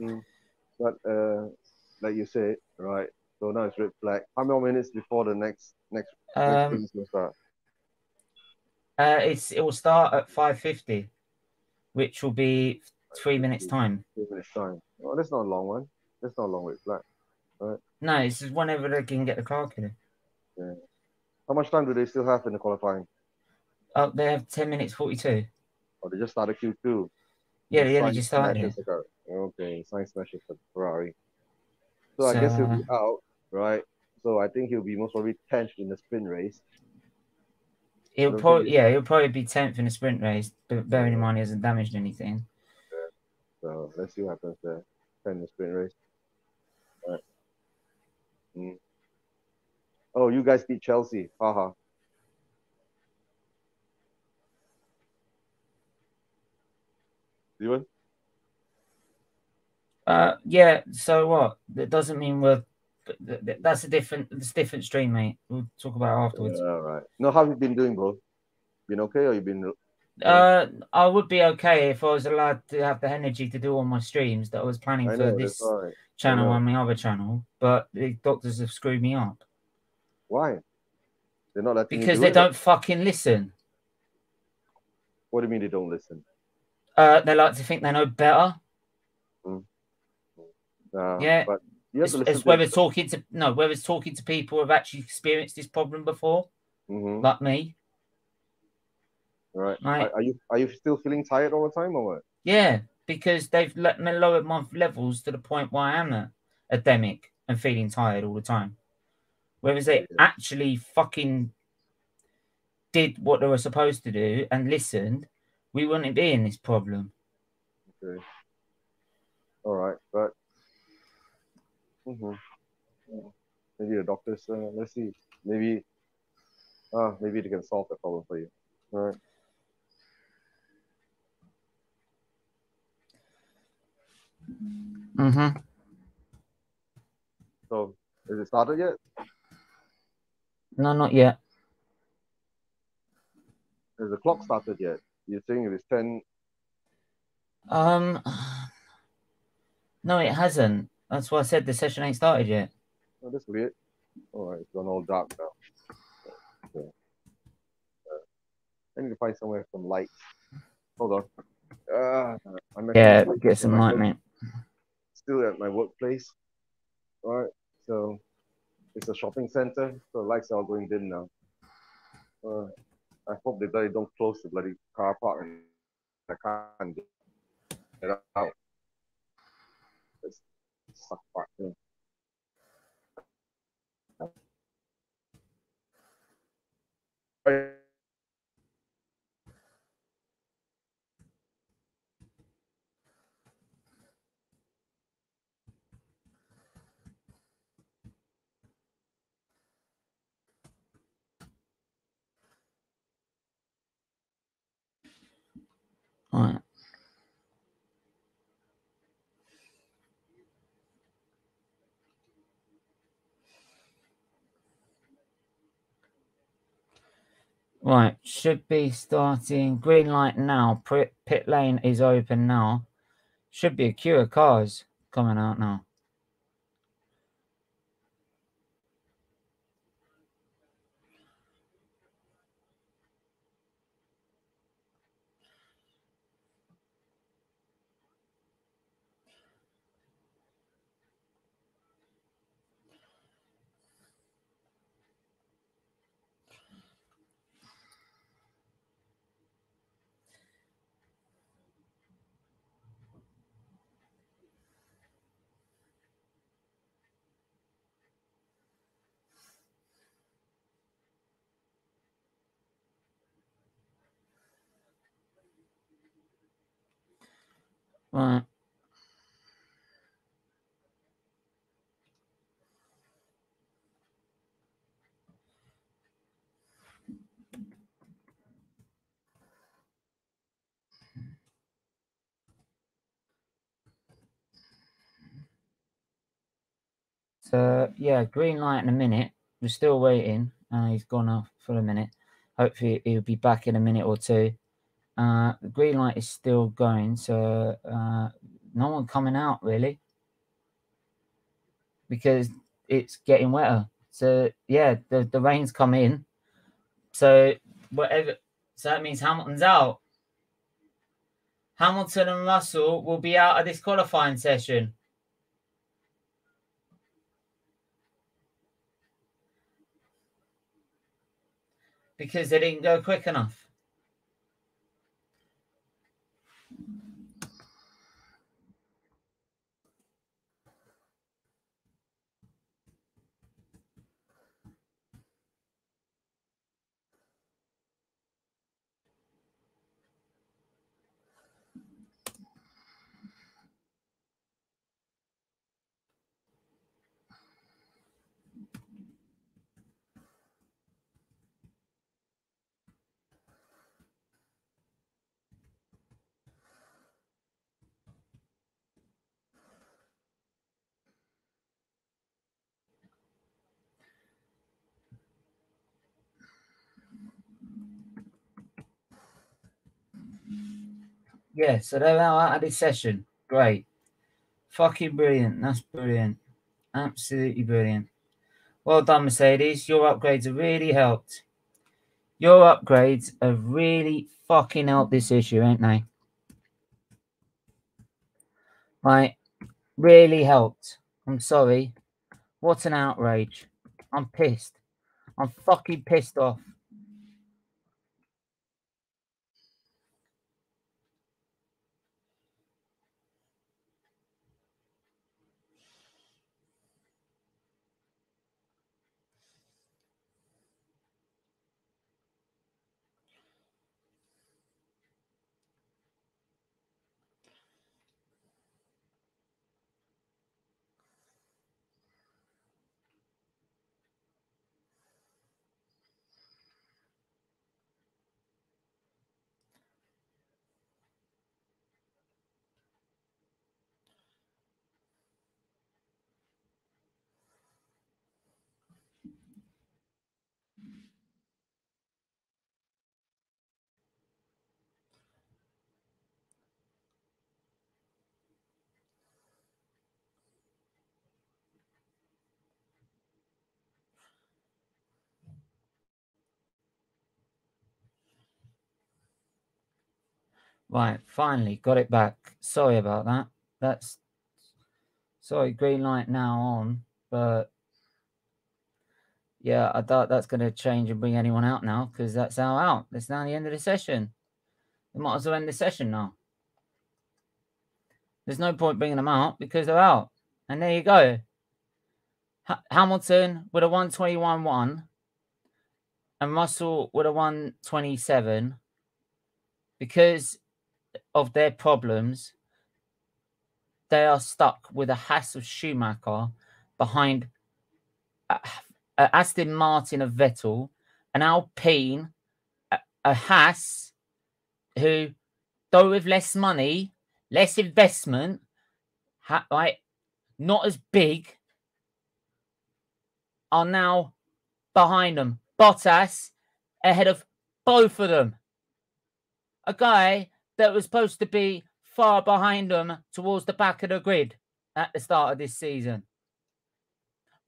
Mm. But uh, like you say, right? So now it's red flag. How many minutes before the next next, um, next will start? Uh, it's it will start at five fifty, which will be three minutes time. Three minutes time. Oh, that's not a long one. That's not a long red flag, right? No, it's just whenever they can get the car in. Yeah. How much time do they still have in the qualifying? Oh, they have ten minutes forty-two. Oh, they just started Q two. Yeah, yeah, they just started. Okay, Sainz smashes for Ferrari. So, so I guess he'll be out, right? So I think he'll be most probably tenth in the sprint race. He'll probably, yeah, he'll probably be tenth in the sprint race, but bearing in mind he hasn't damaged anything. Yeah. So let's see what happens there. tenth in the sprint race. All right. Mm. Oh, you guys beat Chelsea. Haha. You win? Uh, yeah, so what? That doesn't mean we're... That's a different It's a different stream, mate. We'll talk about it afterwards. Yeah, all right. No, how have you been doing, bro? Been okay or you been... Uh, I would be okay if I was allowed to have the energy to do all my streams that I was planning I for know, this right. channel and my other channel, but the doctors have screwed me up. Why? They're not letting Because do they it. don't fucking listen. What do you mean they don't listen? Uh, they like to think they know better. Mm. Uh, yeah, but as, as whether to... talking to no, whether it's talking to people who have actually experienced this problem before, mm-hmm. like me. Right? Like, are you are you still feeling tired all the time or what? Yeah, because they've let me lower my levels to the point where I am anemic and feeling tired all the time. Whereas they yeah. actually fucking did what they were supposed to do and listened, we wouldn't be in this problem. Okay. All right, but. Mm-hmm. Yeah. Maybe the doctors, uh, let's see. Maybe uh, maybe they can solve that problem for you. All right. Mm-hmm. So, is it started yet? No, not yet. Has the clock started yet? You're saying it was ten? Um, no, it hasn't. That's why I said the session ain't started yet. Oh, that's weird. All right, it's gone all dark now. Okay. Uh, I need to find somewhere some light. Hold on. Uh, I'm yeah, get some light, mate. Still at my workplace. All right, so it's a shopping center, so lights are all going dim now. Uh, I hope they bloody don't close the bloody car park and I can't get out. It's Suck part, yeah. All right. Right, should be starting green light now. Pit lane is open now. Should be a queue of cars coming out now. Right. So, yeah, green light in a minute. We're still waiting. Uh, he's gone off for a minute. Hopefully he'll be back in a minute or two. Uh, the green light is still going, so uh, no one coming out really because it's getting wetter. So yeah, the the rain's come in, so whatever. So that means Hamilton's out. Hamilton and Russell will be out of this qualifying session. Because they didn't go quick enough. Yeah, so they're out of this session. Great. Fucking brilliant. That's brilliant. Absolutely brilliant. Well done, Mercedes. Your upgrades have really helped. Your upgrades have really fucking helped this issue, ain't they? Right. Really helped. I'm sorry. What an outrage. I'm pissed. I'm fucking pissed off. Right, finally got it back. Sorry about that. That's sorry, green light now on, but yeah, I doubt that's going to change and bring anyone out now because that's how out. That's now the end of the session. We might as well end the session now. There's no point bringing them out because they're out. And there you go. Ha Hamilton with a one twenty-one one and Russell with a one twenty-seven because of their problems, they are stuck with a Haas of Schumacher behind a, a Aston Martin of Vettel, an Alpine, a, a Haas, who, though with less money, less investment, ha, right, not as big, are now behind them. Bottas ahead of both of them. A guy that was supposed to be far behind them towards the back of the grid at the start of this season.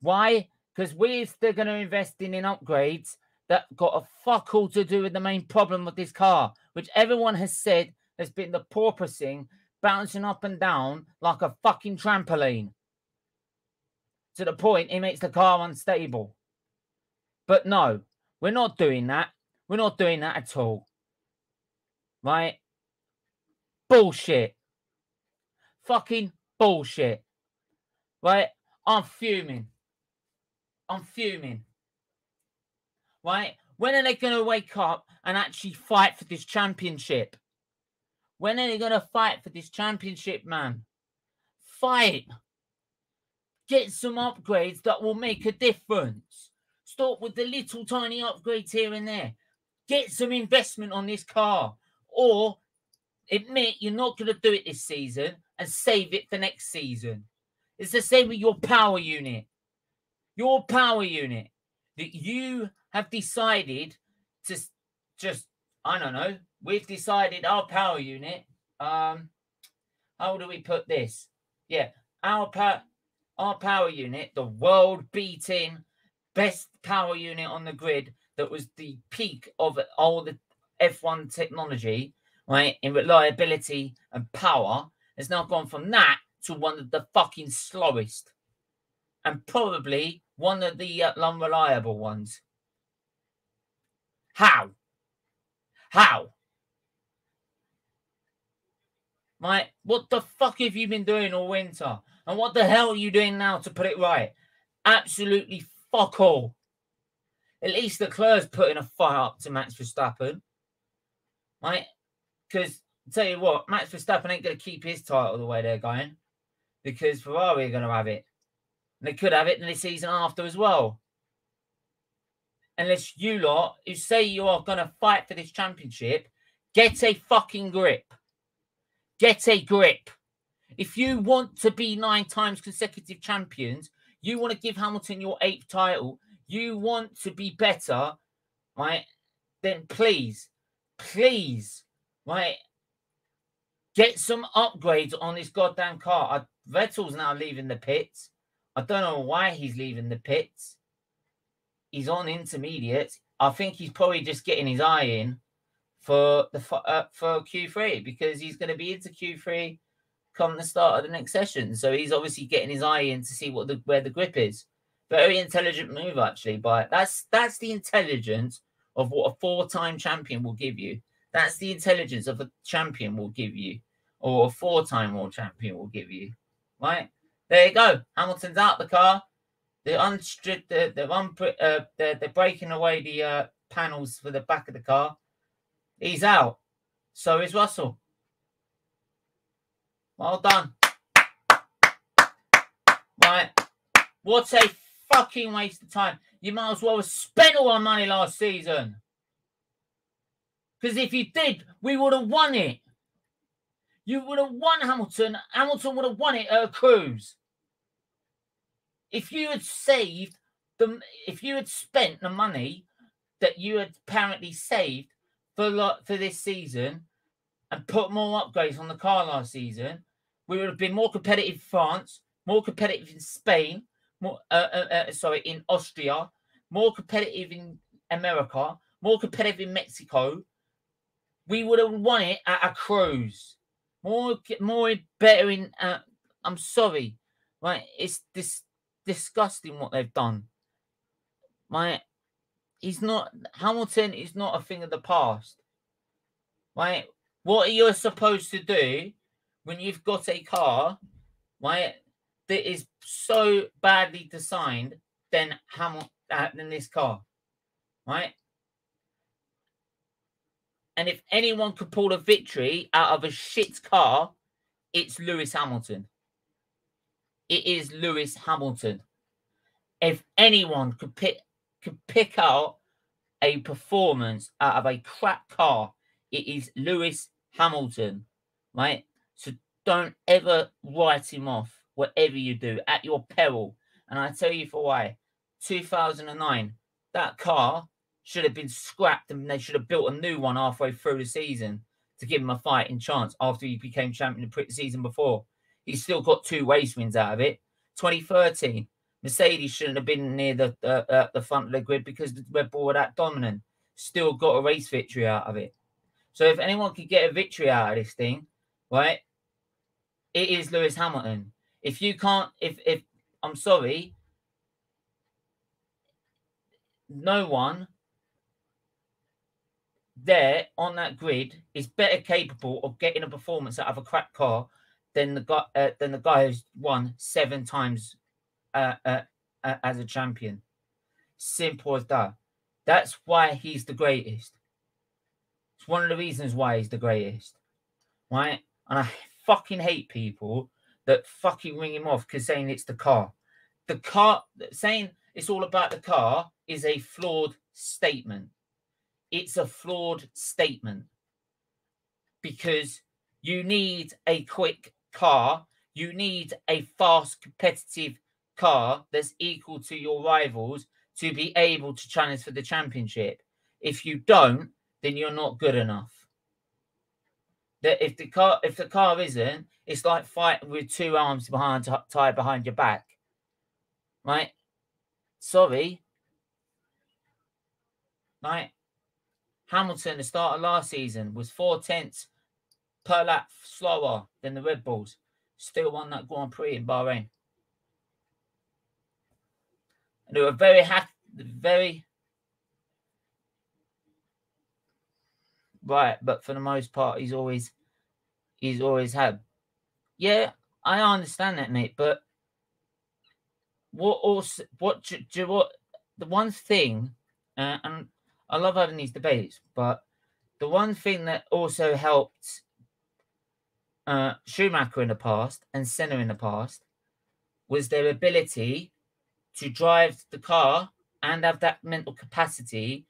Why? Because we're still going to invest in, in upgrades that got a fuck all to do with the main problem with this car, which everyone has said has been the porpoising, bouncing up and down like a fucking trampoline. To the point it makes the car unstable. But no, we're not doing that. We're not doing that at all. Right? Bullshit. Fucking bullshit. Right? I'm fuming. I'm fuming. Right? When are they going to wake up and actually fight for this championship? When are they going to fight for this championship, man? Fight. Get some upgrades that will make a difference. Stop with the little tiny upgrades here and there. Get some investment on this car. Or admit you're not going to do it this season and save it for next season. It's the same with your power unit. Your power unit that you have decided to just, I don't know, we've decided our power unit. Um, how do we put this? Yeah, our power, our power unit, the world-beating best power unit on the grid that was the peak of all the F one technology, right, in reliability and power, has now gone from that to one of the fucking slowest and probably one of the uh, unreliable ones. How? How? Mate, what the fuck have you been doing all winter? And what the hell are you doing now to put it right? Absolutely fuck all. At least Leclerc's putting a fire up to Max Verstappen. Right? Because, tell you what, Max Verstappen ain't going to keep his title the way they're going. Because Ferrari are going to have it. And they could have it in the season after as well. Unless you lot, who say you are going to fight for this championship, get a fucking grip. Get a grip. If you want to be nine times consecutive champions, you want to give Hamilton your eighth title, you want to be better, right? Then please, please, right? Get some upgrades on this goddamn car. I, Vettel's now leaving the pits. I don't know why he's leaving the pits. He's on intermediates. I think he's probably just getting his eye in for the uh, for Q three, because he's going to be into Q three come the start of the next session. So he's obviously getting his eye in to see what the where the grip is. Very intelligent move, actually. But that's that's the intelligence of what a four-time champion will give you. That's the intelligence of a champion will give you, or a four-time world champion will give you. Right there you go. Hamilton's out the car. They're unstripped. They're they're, uh, they're they're breaking away the uh, panels for the back of the car. He's out. So is Russell. Well done. Right. What a fucking waste of time. You might as well have spent all our money last season. Because if you did, we would have won it. You would have won Hamilton. Hamilton would have won it at a cruise. If you had saved them, if you had spent the money that you had apparently saved for for this season and put more upgrades on the car last season, we would have been more competitive in France, more competitive in Spain, more uh, uh, uh, sorry in Austria, more competitive in America, more competitive in Mexico. We would have won it at a cruise. More, more better in. Uh, I'm sorry, right? It's this. Disgusting what they've done. Right? He's not Hamilton is not a thing of the past. Right? What are you supposed to do when you've got a car, right, that is so badly designed than Hamilton uh, than this car? Right? And if anyone could pull a victory out of a shit car, it's Lewis Hamilton. It is Lewis Hamilton. If anyone could pick, could pick out a performance out of a crap car, it is Lewis Hamilton, right? So don't ever write him off, whatever you do, at your peril. And I tell you for why. two thousand nine, that car should have been scrapped, and they should have built a new one halfway through the season to give him a fighting chance after he became champion the season before. He's still got two race wins out of it. twenty thirteen, Mercedes shouldn't have been near the uh, uh, the front of the grid because the Red Bull were that dominant. Still got a race victory out of it. So if anyone could get a victory out of this thing, right, it is Lewis Hamilton. If you can't, if, if I'm sorry, no one there on that grid is better capable of getting a performance out of a crap car than the guy uh, than the guy who's won seven times uh, uh, uh, as a champion. Simple as that. That's why he's the greatest. It's one of the reasons why he's the greatest, right? And I fucking hate people that fucking ring him off because saying it's the car. The car, saying it's all about the car is a flawed statement. It's a flawed statement because you need a quick car. You need a fast, competitive car that's equal to your rivals to be able to challenge for the championship. If you don't, then you're not good enough. That if the car, if the car isn't, it's like fighting with two arms behind tied behind your back, right? Sorry, right? Hamilton, the start of last season, was four tenths per lap slower than the Red Bulls. Still won that Grand Prix in Bahrain. And they were very happy, very right, but for the most part, he's always he's always had. Yeah, I understand that, mate. But what also what do, do what the one thing, uh, and I love having these debates, but the one thing that also helped uh, Schumacher in the past and Senna in the past was their ability to drive the car and have that mental capacity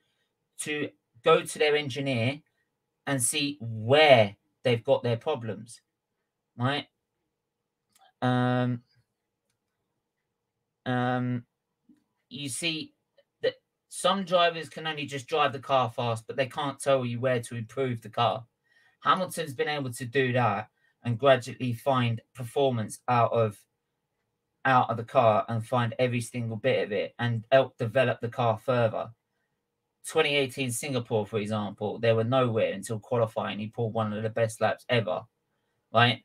to go to their engineer and see where they've got their problems, right? Um, um, you see, some drivers can only just drive the car fast, but they can't tell you where to improve the car. Hamilton's been able to do that and gradually find performance out of out of the car and find every single bit of it and help develop the car further. twenty eighteen Singapore, for example, they were nowhere until qualifying. He pulled one of the best laps ever, right?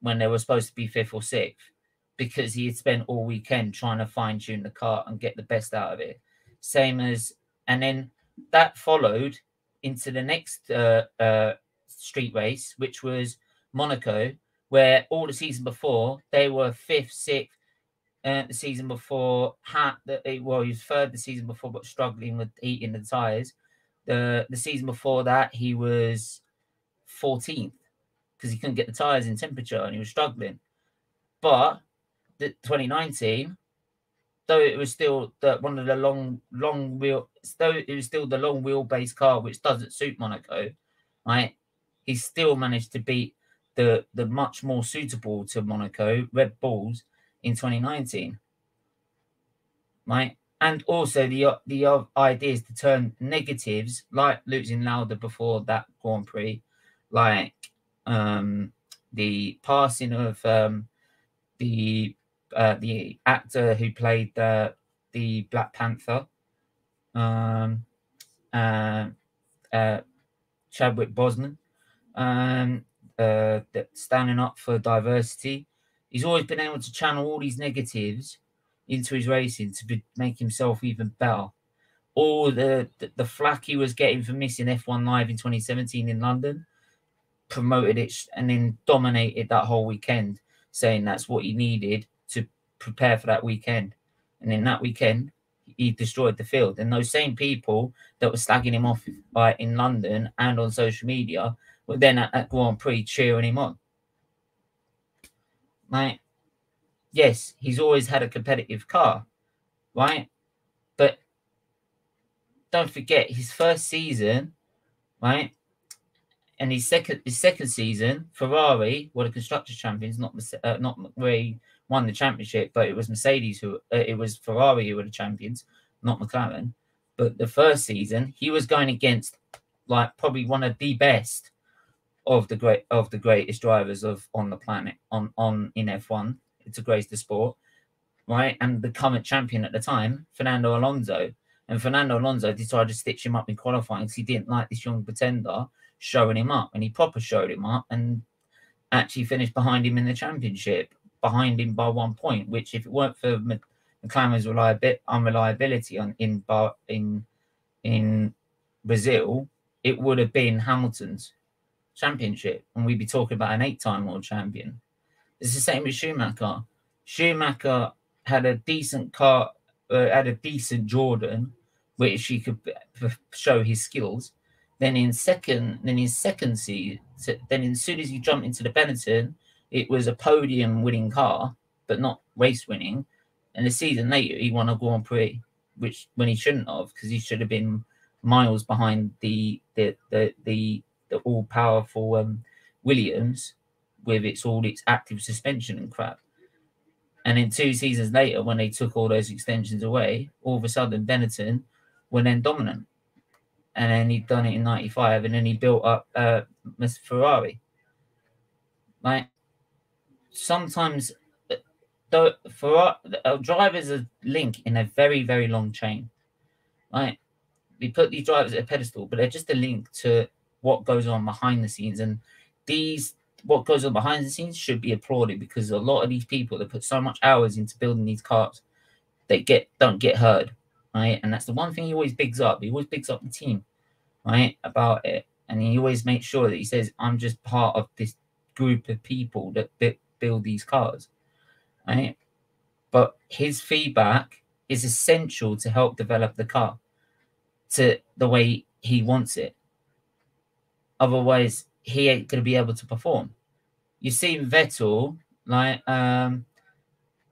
When they were supposed to be fifth or sixth, because he had spent all weekend trying to fine-tune the car and get the best out of it. Same as, and then that followed into the next uh, uh, street race, which was Monaco, where all the season before they were fifth, sixth. Uh, the season before, hat that well, he was third the season before, but struggling with heat in the tires. The the season before that, he was fourteenth because he couldn't get the tires in temperature and he was struggling. But the twenty nineteen. Though it was still the, one of the long, long wheel, though it was still the long wheelbase car, which doesn't suit Monaco, right? He still managed to beat the the much more suitable to Monaco Red Bulls in twenty nineteen, right? And also the the ideas to turn negatives like losing Lauda before that Grand Prix, like um, the passing of um, the. Uh, the actor who played the the Black Panther, um, uh, uh, Chadwick Boseman, um, uh, standing up for diversity. He's always been able to channel all these negatives into his racing to be, make himself even better. All the, the the flack he was getting for missing F one Live in twenty seventeen in London promoted it and then dominated that whole weekend, saying that's what he needed to prepare for that weekend. And in that weekend, he destroyed the field. And those same people that were slagging him off by in London and on social media were then at, at Grand Prix cheering him on. Right? Yes, he's always had a competitive car, right? But don't forget, his first season, right? And his second his second season, Ferrari were the Constructors' Champions, not uh, not McRae won the championship, but it was Mercedes who, uh, it was Ferrari who were the champions, not McLaren. But the first season, he was going against like probably one of the best of the great of the greatest drivers of on the planet on on in F one. It's a grace to sport, right? And the current champion at the time, Fernando Alonso. And Fernando Alonso decided to stitch him up in qualifying because he didn't like this young pretender showing him up, and he proper showed him up and actually finished behind him in the championship, behind him by one point, which if it weren't for McLaren's reliability, unreliability on, in, in, in Brazil, it would have been Hamilton's championship, and we'd be talking about an eight-time world champion. It's the same with Schumacher. Schumacher had a decent car, uh, had a decent Jordan, which he could show his skills. Then in second, then in second season, then as soon as he jumped into the Benetton, it was a podium-winning car, but not race-winning. And a season later, he won a Grand Prix, which when he shouldn't have, because he should have been miles behind the the the the, the all-powerful um, Williams with its all its active suspension and crap. And then two seasons later, when they took all those extensions away, all of a sudden Benetton were then dominant. And then he'd done it in ninety-five, and then he built up uh, Mister Ferrari. Like, sometimes though, Ferrari, uh, drivers are linked in a very, very long chain. Right? We put these drivers at a pedestal, but they're just a link to what goes on behind the scenes. And these, what goes on behind the scenes should be applauded, because a lot of these people that put so much hours into building these cars, they get don't get heard. Right? And that's the one thing he always bigs up. He always bigs up the team, right, about it. And he always makes sure that he says, I'm just part of this group of people that build these cars, right? But his feedback is essential to help develop the car to the way he wants it. Otherwise, he ain't going to be able to perform. You've seen Vettel, like, um,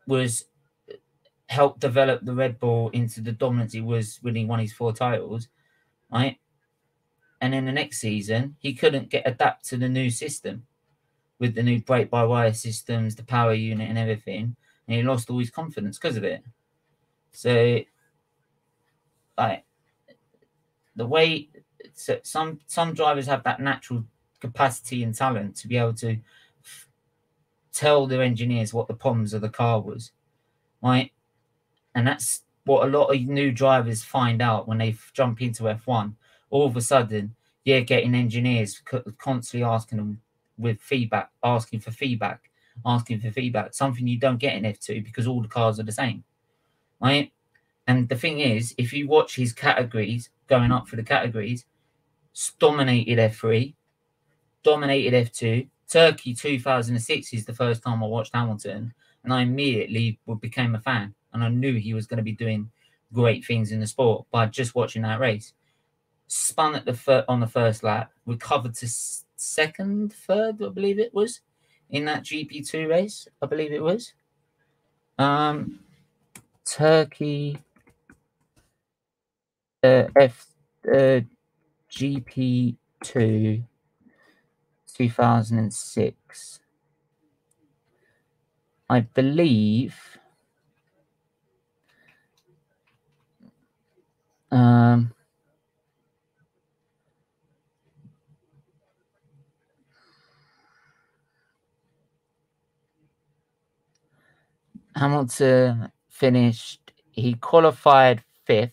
was... helped develop the Red Bull into the dominance he was when he won his four titles, right? And in the next season, he couldn't get adapt to the new system with the new brake-by-wire systems, the power unit and everything, and he lost all his confidence because of it. So, like, the way... So some, some drivers have that natural capacity and talent to be able to f tell their engineers what the problems of the car was, right? And that's what a lot of new drivers find out when they jump into F one. All of a sudden, yeah, getting engineers constantly asking them with feedback, asking for feedback, asking for feedback, something you don't get in F two because all the cars are the same, right? And the thing is, if you watch his categories, going up for the categories, dominated F three, dominated F two. Turkey two thousand six is the first time I watched Hamilton, and I immediately became a fan. And I knew he was going to be doing great things in the sport by just watching that race. Spun at the on the first lap, recovered to second, third, I believe it was, in that G P two race. I believe it was. Um, Turkey uh, F uh, G P two two thousand six. I believe... Um, Hamilton finished, he qualified fifth,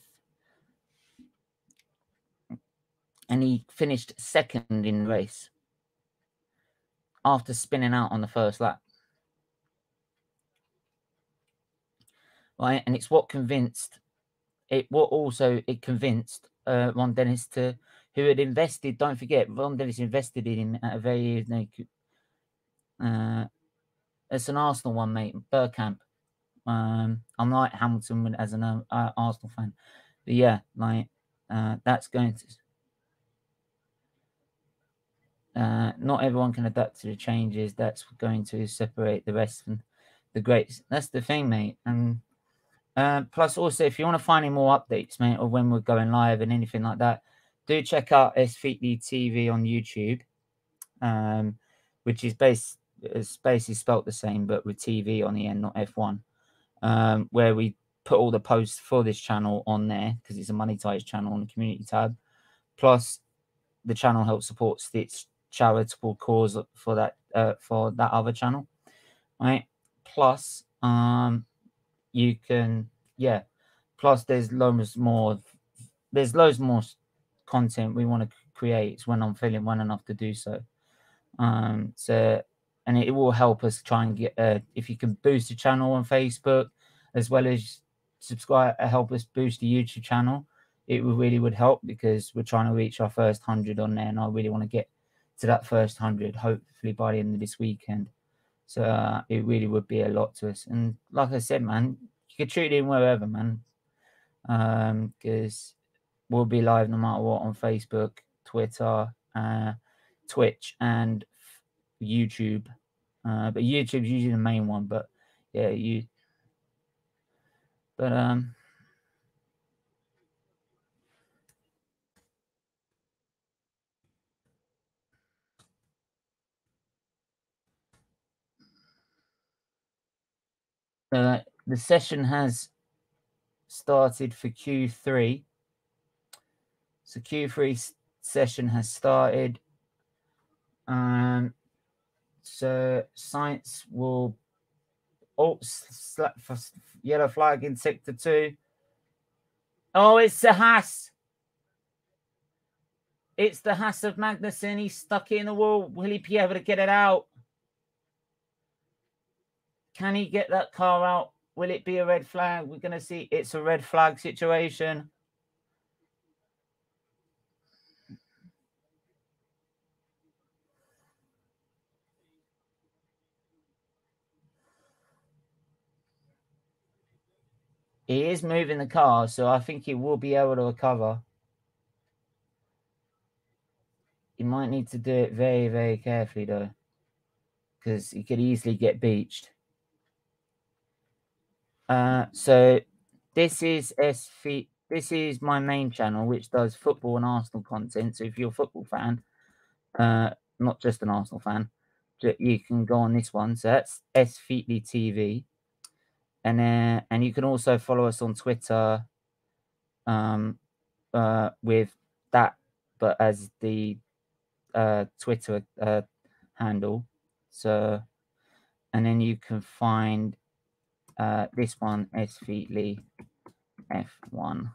and he finished second in the race after spinning out on the first lap. Right, and it's what convinced It what also it convinced uh, Ron Dennis to, who had invested. Don't forget, Ron Dennis invested in him at a very naked. Uh, it's an Arsenal one, mate, Bergkamp. Um, I'm like Hamilton as an uh, Arsenal fan, but yeah, like uh, that's going to. Uh, not everyone can adapt to the changes. That's going to separate the rest from the greats. That's the thing, mate, and. Uh, plus, also, if you want to find any more updates, mate, or when we're going live and anything like that, do check out Sfeely T V on YouTube, um, which is based, space is spelt the same, but with T V on the end, not F one, um, where we put all the posts for this channel on there because it's a monetized channel on the community tab. Plus, the channel helps support its charitable cause for that uh, for that other channel, right? Plus, um, you can yeah. Plus, there's loads more. There's loads more content we want to create. It's when I'm feeling well enough to do so. Um, so, and it will help us try and get. Uh, if you can boost the channel on Facebook, as well as subscribe, uh, help us boost the YouTube channel. It really would help because we're trying to reach our first hundred on there, and I really want to get to that first hundred hopefully by the end of this weekend. So uh, it really would be a lot to us. And like I said, man, you could tune in wherever, man, um, because we'll be live no matter what on Facebook, Twitter, uh, Twitch, and YouTube. Uh, but YouTube's usually the main one. But yeah, you. But um. Uh, the session has started for Q three. So Q three session has started. Um, so Science will... Oh, slap for yellow flag in sector two. Oh, it's the Haas. It's the Haas of Magnussen. He's stuck in the wall. Will he be able to get it out? Can he get that car out? Will it be a red flag? We're going to see. It's a red flag situation. He is moving the car, so I think he will be able to recover. He might need to do it very, very carefully, though, because he could easily get beached. Uh, so this is Sfeely. This is my main channel, which does football and Arsenal content. So if you're a football fan, uh, not just an Arsenal fan, you can go on this one. So that's Sfeely T V, and uh, and you can also follow us on Twitter, um, uh, with that, but as the uh, Twitter uh, handle. So, and then you can find. Uh, this one, Sfeely F one.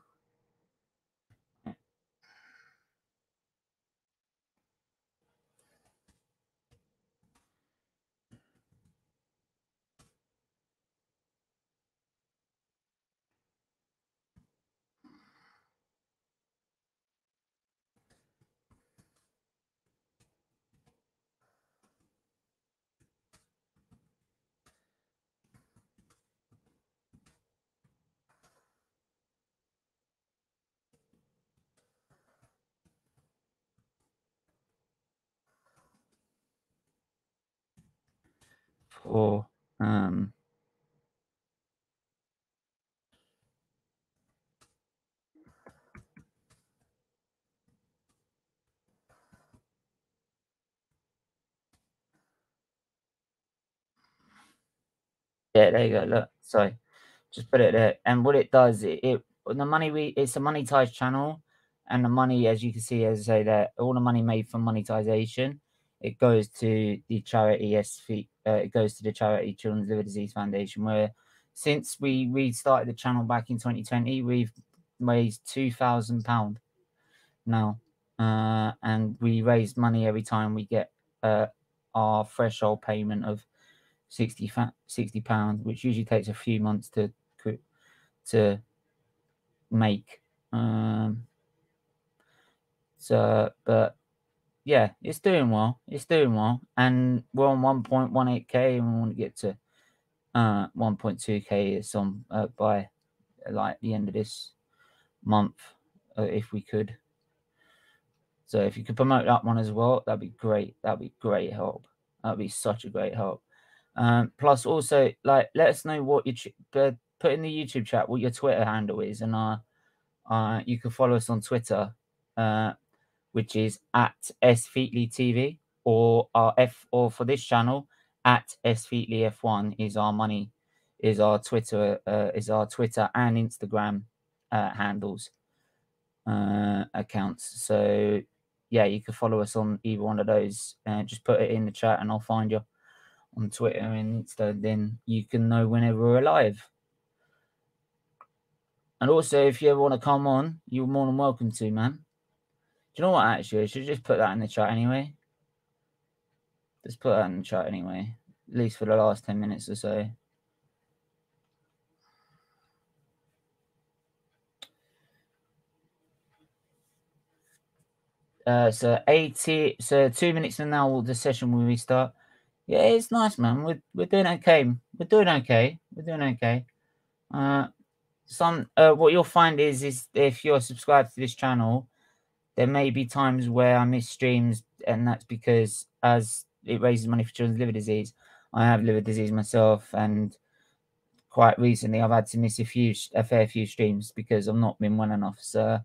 Or um yeah, there you go. Look, sorry, just put it there. And what it does, it, it the money we it's a monetized channel, and the money, as you can see, as I say, that all the money made from monetization, it goes to the charity Sfeely. Uh, it goes to the charity Children's Liver Disease Foundation, where since we restarted the channel back in twenty twenty, we've raised two thousand pounds now. Uh, and we raise money every time we get uh, our threshold payment of sixty pounds, which usually takes a few months to, to make. Um, so, but... yeah, it's doing well. It's doing well. And we're on one point one eight K, and we want to get to uh, one point two K it's on, uh, by like the end of this month, uh, if we could. So if you could promote that one as well, that'd be great. That'd be great help. That'd be such a great help. Um, plus, also, like, let us know what you uh, put in the YouTube chat, what your Twitter handle is, and uh, uh, you can follow us on Twitter. Uh, which is at Sfeely T V, or our F, or for this channel, at Sfeely F one is our money is our Twitter uh, is our Twitter and Instagram uh, handles uh, accounts. So yeah, you can follow us on either one of those. Uh, just put it in the chat, and I'll find you on Twitter and Insta. Then you can know whenever we're live. And also, if you ever want to come on, you're more than welcome to, man. Do you know what? Actually, I should just put that in the chat anyway. Just put that in the chat anyway, at least for the last ten minutes or so. Uh, so eighty. So two minutes from now, the session will restart. Yeah, it's nice, man. We're we're doing okay. We're doing okay. We're doing okay. Uh. Some uh, what you'll find is is if you're subscribed to this channel, there may be times where I miss streams, and that's because as it raises money for children's liver disease, I have liver disease myself, and quite recently I've had to miss a few a fair few streams because I've not been well enough. So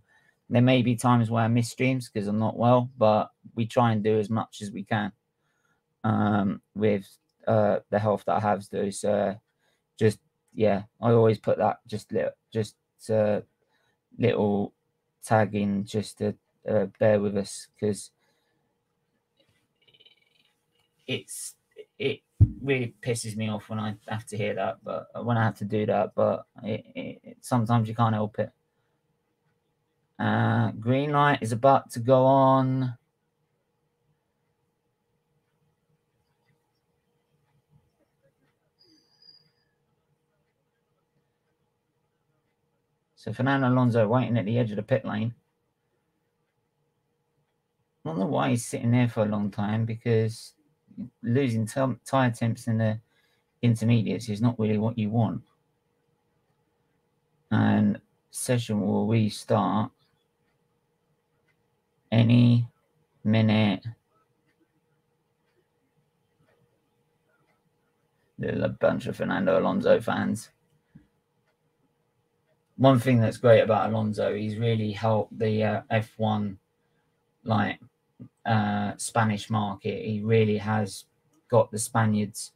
there may be times where I miss streams because I'm not well, but we try and do as much as we can um, with uh, the health that I have, though. So just. Yeah, I always put that just little, just uh, little tag in just to uh, bear with us, because it's it really pisses me off when I have to hear that, but when I have to do that, but it, it, it, sometimes you can't help it. Uh, green light is about to go on. So Fernando Alonso waiting at the edge of the pit lane. I don't know why he's sitting there for a long time, because losing tyre temps in the intermediates is not really what you want. And session will restart any minute. There's a bunch of Fernando Alonso fans. One thing that's great about Alonso, he's really helped the uh, F one, like, uh, Spanish market. He really has got the Spaniards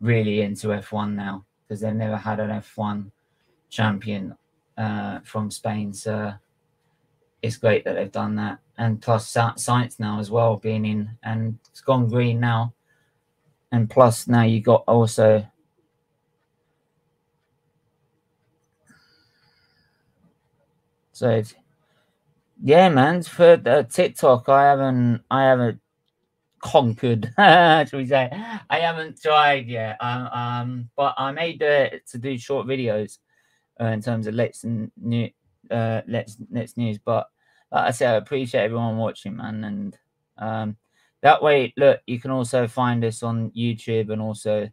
really into F one now, because they've never had an F one champion uh, from Spain. So it's great that they've done that. And plus Sainz now as well being in, and it's gone green now. And plus now you got also... So, yeah, man. For uh, TikTok, I haven't, I haven't conquered. Shall we say? I haven't tried yet. Um, um, but I may do it to do short videos uh, in terms of let's new, uh, let's let's news. But like I said, I appreciate everyone watching, man. And um, that way, look, you can also find us on YouTube and also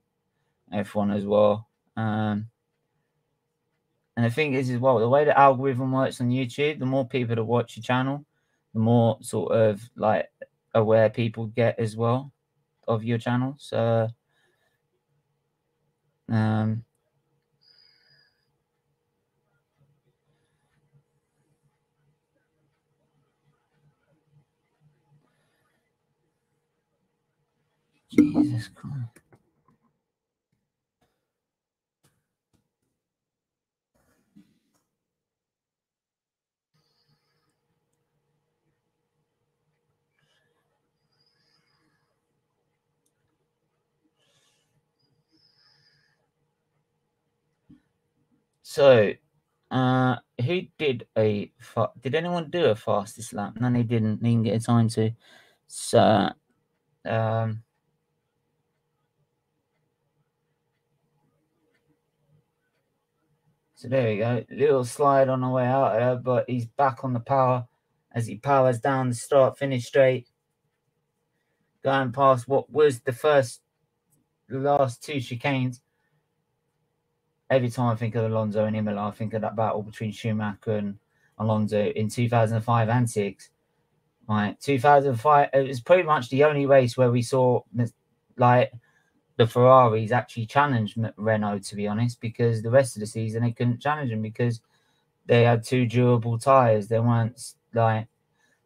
F one as well. Um. And the thing is, as well, the way the algorithm works on YouTube, the more people that watch your channel, the more sort of like aware people get as well of your channel. So, um, Jesus Christ. So, uh, who did a, fa did anyone do a fastest lap? No, they didn't, they didn't get a time to. So, um, so there we go, little slide on the way out there, but he's back on the power as he powers down the start, finish straight. Going past what was the first, the last two chicanes. Every time I think of Alonso and Imola, I think of that battle between Schumacher and Alonso in two thousand five and six. Right, two thousand five, it was pretty much the only race where we saw like the Ferraris actually challenge Renault, to be honest, because the rest of the season they couldn't challenge them because they had two durable tyres. They weren't like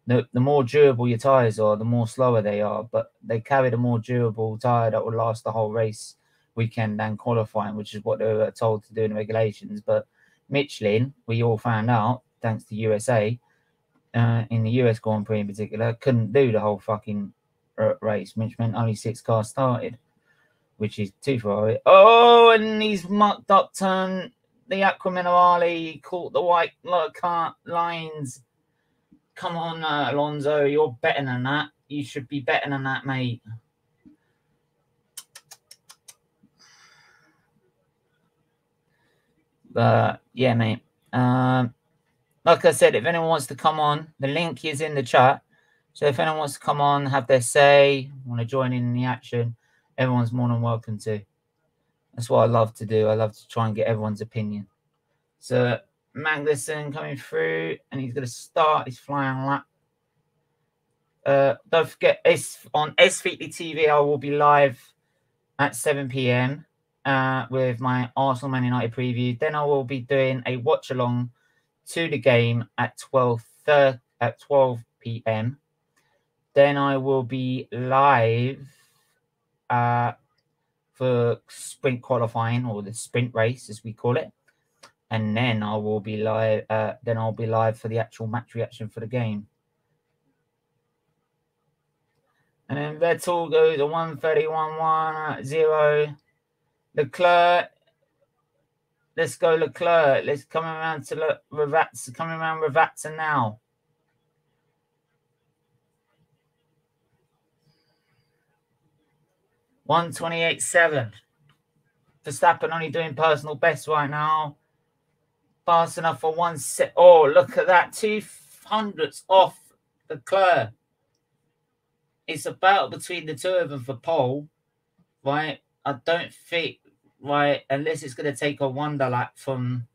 the, the more durable your tyres are, the more slower they are, but they carried a more durable tyre that would last the whole race weekend and qualifying, which is what they were told to do in the regulations. But Michelin, we all found out, thanks to U S A, uh, in the U S Grand Prix in particular, couldn't do the whole fucking race, which meant only six cars started, which is too far. Oh, and he's mucked up turn. The Aquaminarali caught the white car lines. Come on, uh, Alonso, you're better than that. You should be better than that, mate. But, yeah, mate. Um, like I said, if anyone wants to come on, the link is in the chat. So if anyone wants to come on, have their say, want to join in the action, everyone's more than welcome to. That's what I love to do. I love to try and get everyone's opinion. So Magnussen coming through, and he's going to start his flying lap. Uh, don't forget, it's on Sfeely T V. I will be live at seven p m uh, with my Arsenal Man United preview. Then I will be doing a watch along to the game at twelve thirty at twelve p m Then I will be live uh, for sprint qualifying, or the sprint race as we call it. And then I will be live. Uh, then I'll be live for the actual match reaction for the game. And then Vettel goes a one thirty-one point one zero. Leclerc, let's go Leclerc. Let's come around to Ravazza. Coming around Ravazza now. one twenty-eight point seven. Verstappen only doing personal best right now. Fast enough for one set. Oh, look at that. Two hundredths off Leclerc. It's a battle between the two of them for pole, right? I don't think, right, unless it's going to take a wonder lap from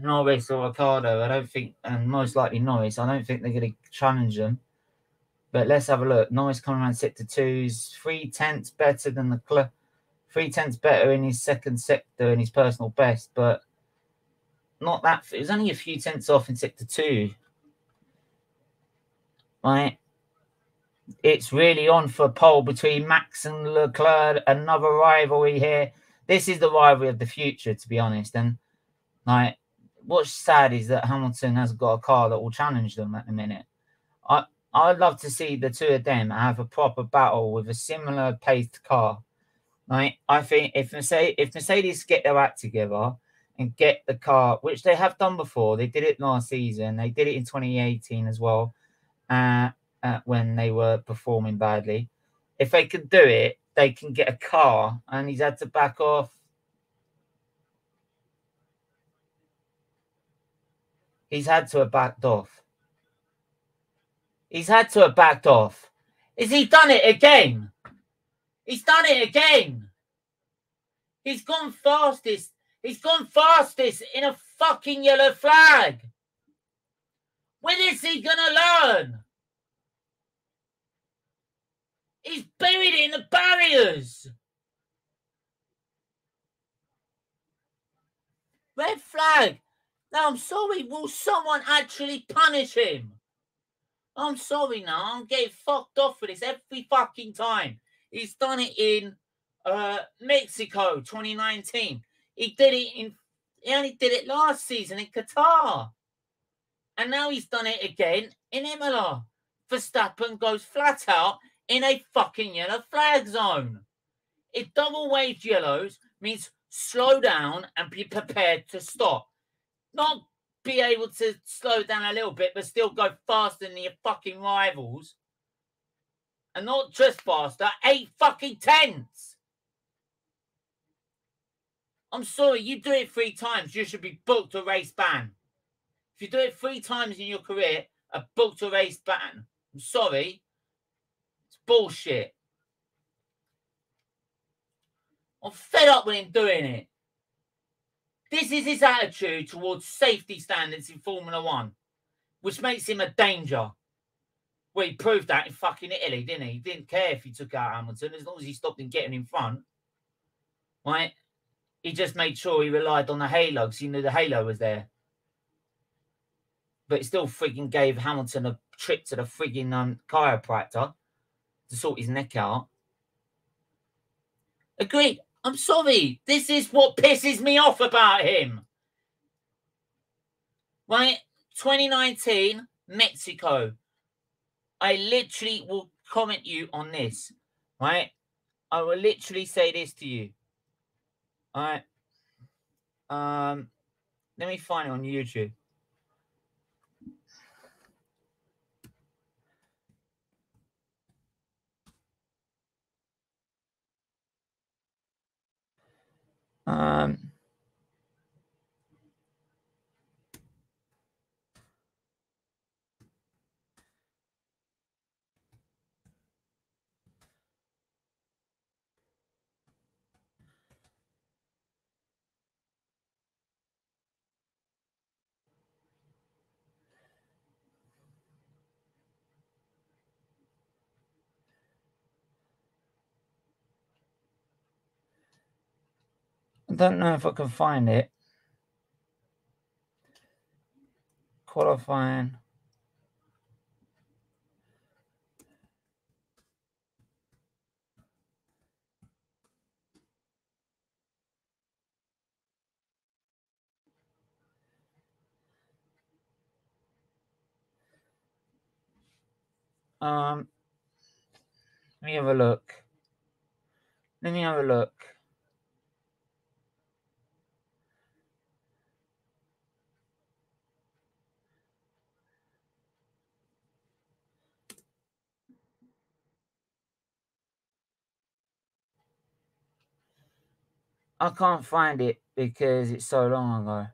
Norris or Ricciardo, I don't think, and most likely Norris, I don't think they're going to challenge them. But let's have a look. Norris coming around set to twos, three tenths better than the three tenths better in his second sector in his personal best, but not that. It was only a few tenths off in sector two, right? It's really on for pole between Max and Leclerc. Another rivalry here. This is the rivalry of the future, to be honest. And like, what's sad is that Hamilton has got a car that will challenge them at the minute. I I'd love to see the two of them have a proper battle with a similar paced car. Like, I think if Mercedes, if Mercedes get their act together and get the car, which they have done before, they did it last season. They did it in twenty eighteen as well. Uh, Uh, when they were performing badly. If they could do it, they can get a car, and he's had to back off. He's had to have backed off. He's had to have backed off. Is he done it again? He's done it again. He's gone fastest. He's gone fastest in a fucking yellow flag. When is he gonna learn? He's buried in the barriers. Red flag. Now, I'm sorry. Will someone actually punish him? I'm sorry now. I'm getting fucked off for this every fucking time. He's done it in uh, Mexico twenty nineteen. He did it in... He only did it last season in Qatar. And now he's done it again in Imola. Verstappen goes flat out in a fucking yellow flag zone. If double waved yellows means slow down and be prepared to stop. Not be able to slow down a little bit, but still go faster than your fucking rivals. And not just faster, eight fucking tenths. I'm sorry, you do it three times, you should be booked a race ban. If you do it three times in your career, a booked a race ban. I'm sorry. Bullshit. I'm fed up with him doing it. This is his attitude towards safety standards in Formula One, which makes him a danger. Well, he proved that in fucking Italy, didn't he? He didn't care if he took out Hamilton as long as he stopped him getting in front. Right? He just made sure he relied on the halo because he knew the halo was there. But it still frigging gave Hamilton a trip to the frigging um, chiropractor to sort his neck out. Agreed. I'm sorry. This is what pisses me off about him. Right? twenty nineteen, Mexico. I literally will comment you on this. Right? I will literally say this to you. All right. Um, let me find it on YouTube. Um, I don't know if I can find it. Qualifying. Um, let me have a look. Let me have a look. I can't find it because it's so long ago.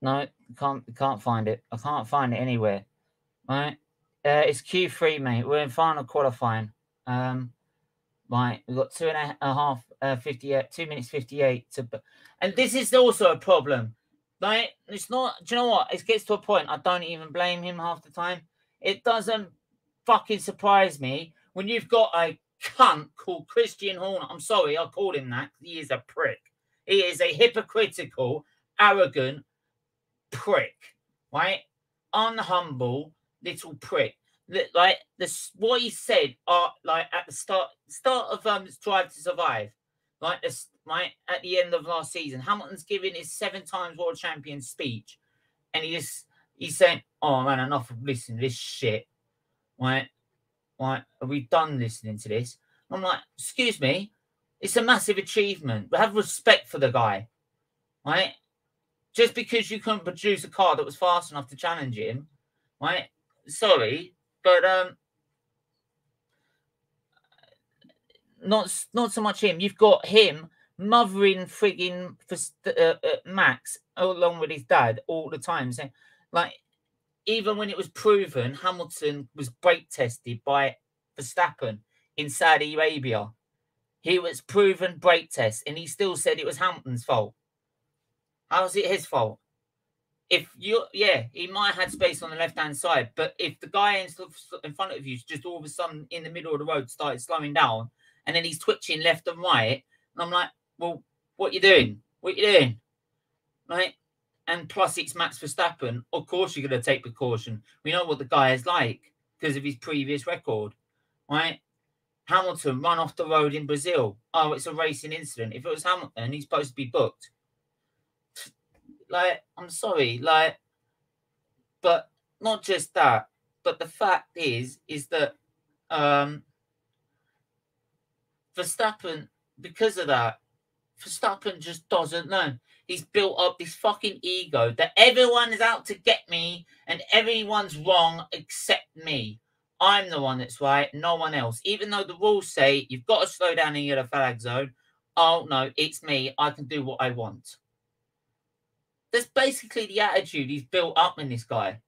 No, can't can't find it. I can't find it anywhere. Right, uh, it's Q three, mate. We're in final qualifying. Um, right, we've got two and a half, uh, fifty-eight, two minutes fifty-eight to, and this is also a problem. Right, it's not. Do you know what? It gets to a point. I don't even blame him half the time. It doesn't fucking surprise me when you've got a cunt called Christian Horner. I'm sorry, I called him that. He is a prick. He is a hypocritical, arrogant prick, right? Unhumble little prick. Like this, what he said, uh, like at the start, start of um, Drive to Survive, like this, right at the end of last season, Hamilton's giving his seven times world champion speech, and he just he's saying, "Oh man, enough of listening to this shit, right? Right, are we done listening to this?" I'm like, "Excuse me, it's a massive achievement. Have respect for the guy, right?" Just because you couldn't produce a car that was fast enough to challenge him, right? Sorry, but um, not not so much him. You've got him mothering frigging for uh, uh, Max along with his dad all the time, saying like, even when it was proven Hamilton was brake tested by Verstappen in Saudi Arabia, he was proven brake test, and he still said it was Hamilton's fault. How is it his fault? If you, yeah, he might have had space on the left-hand side, but if the guy in front of you is just all of a sudden in the middle of the road started slowing down, and then he's twitching left and right, and I'm like, well, what are you doing? What are you doing? Right? And plus it's Max Verstappen. Of course you're going to take precaution. We know what the guy is like because of his previous record, right? Hamilton run off the road in Brazil. Oh, it's a racing incident. If it was Hamilton, he's supposed to be booked. Like, I'm sorry, like, but not just that, but the fact is, is that um, Verstappen, because of that, Verstappen just doesn't learn. He's built up this fucking ego that everyone is out to get me and everyone's wrong except me. I'm the one that's right, no one else. Even though the rules say you've got to slow down in your flag zone, oh, no, it's me. I can do what I want. That's basically the attitude he's built up in this guy.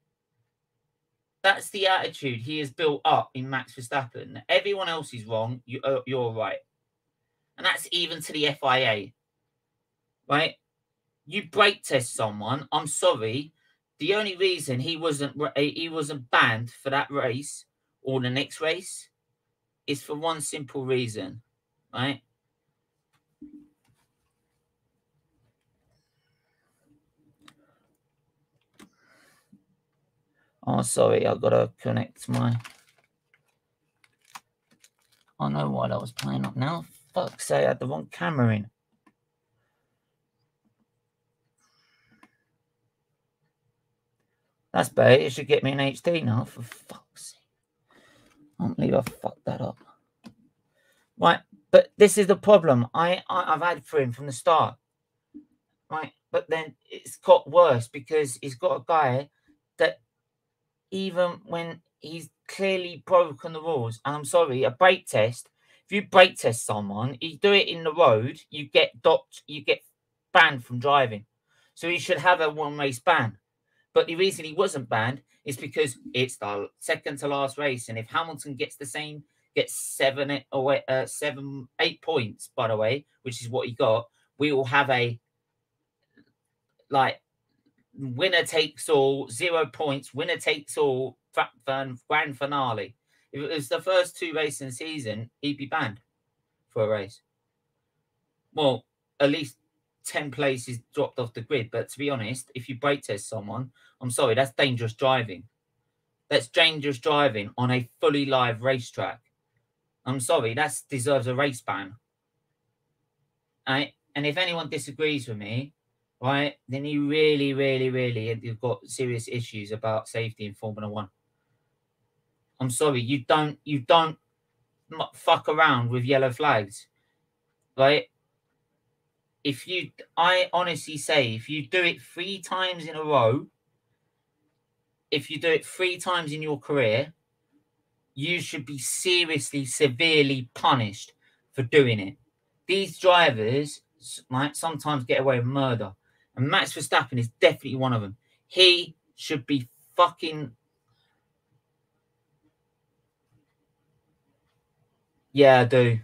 That's the attitude he has built up in Max Verstappen. Everyone else is wrong. You, uh, you're right. And that's even to the F I A. Right? You brake test someone. I'm sorry. The only reason he wasn't he wasn't banned for that race or the next race is for one simple reason. Right? Oh, sorry, I've got to connect my... I know why that was playing up now. Fuck's sake, I had the wrong camera in. That's bad. It should get me an H D now, for fuck's sake. I can't believe I fucked that up. Right, but this is the problem I, I, I've had for him from the start. Right, but then it's got worse because he's got a guy that... even when he's clearly broken the rules. And I'm sorry, a brake test, if you brake test someone, you do it in the road, you get docked, you get banned from driving. So he should have a one race ban. But the reason he wasn't banned is because it's the second to last race. And if Hamilton gets the same, gets seven, eight, uh, seven, eight points, by the way, which is what he got, we will have a, like, winner takes all, zero points, winner takes all, grand finale. If it was the first two races in the season, he'd be banned for a race. Well, at least ten places dropped off the grid. But to be honest, if you brake test someone, I'm sorry, that's dangerous driving. That's dangerous driving on a fully live racetrack. I'm sorry, that deserves a race ban. I, and if anyone disagrees with me, right, then he really, really, really, you've got serious issues about safety in Formula One. I'm sorry, you don't, you don't fuck around with yellow flags, right? If you, I honestly say, if you do it three times in a row, if you do it three times in your career, you should be seriously, severely punished for doing it. These drivers might sometimes get away with murder. And Max Verstappen is definitely one of them. He should be fucking... Yeah, I do.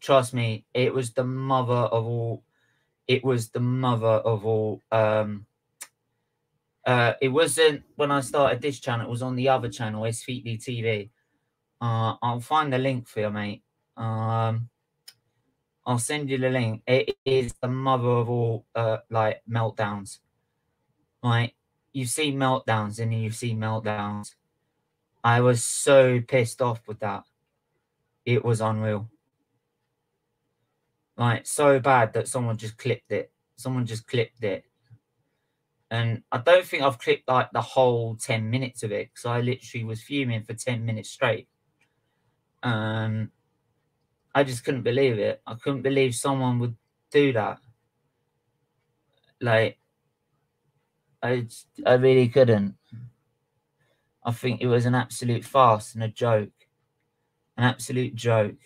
Trust me, it was the mother of all... It was the mother of all... Um, uh, it wasn't when I started this channel. It was on the other channel, Sfeely T V. Uh, I'll find the link for you, mate. Um... I'll send you the link. It is the mother of all, uh, like, meltdowns. Right? You see meltdowns and then you see meltdowns. I was so pissed off with that. It was unreal. Like, so bad that someone just clipped it. Someone just clipped it. And I don't think I've clipped, like, the whole ten minutes of it. Because I literally was fuming for ten minutes straight. Um... I just couldn't believe it. I couldn't believe someone would do that. Like, I, I really couldn't. I think it was an absolute farce and a joke. An absolute joke.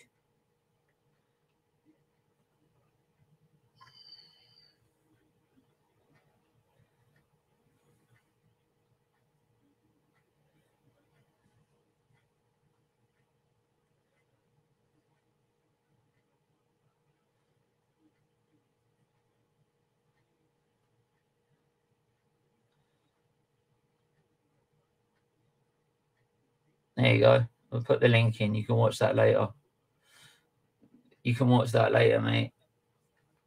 There you go. We'll put the link in. You can watch that later. You can watch that later, mate.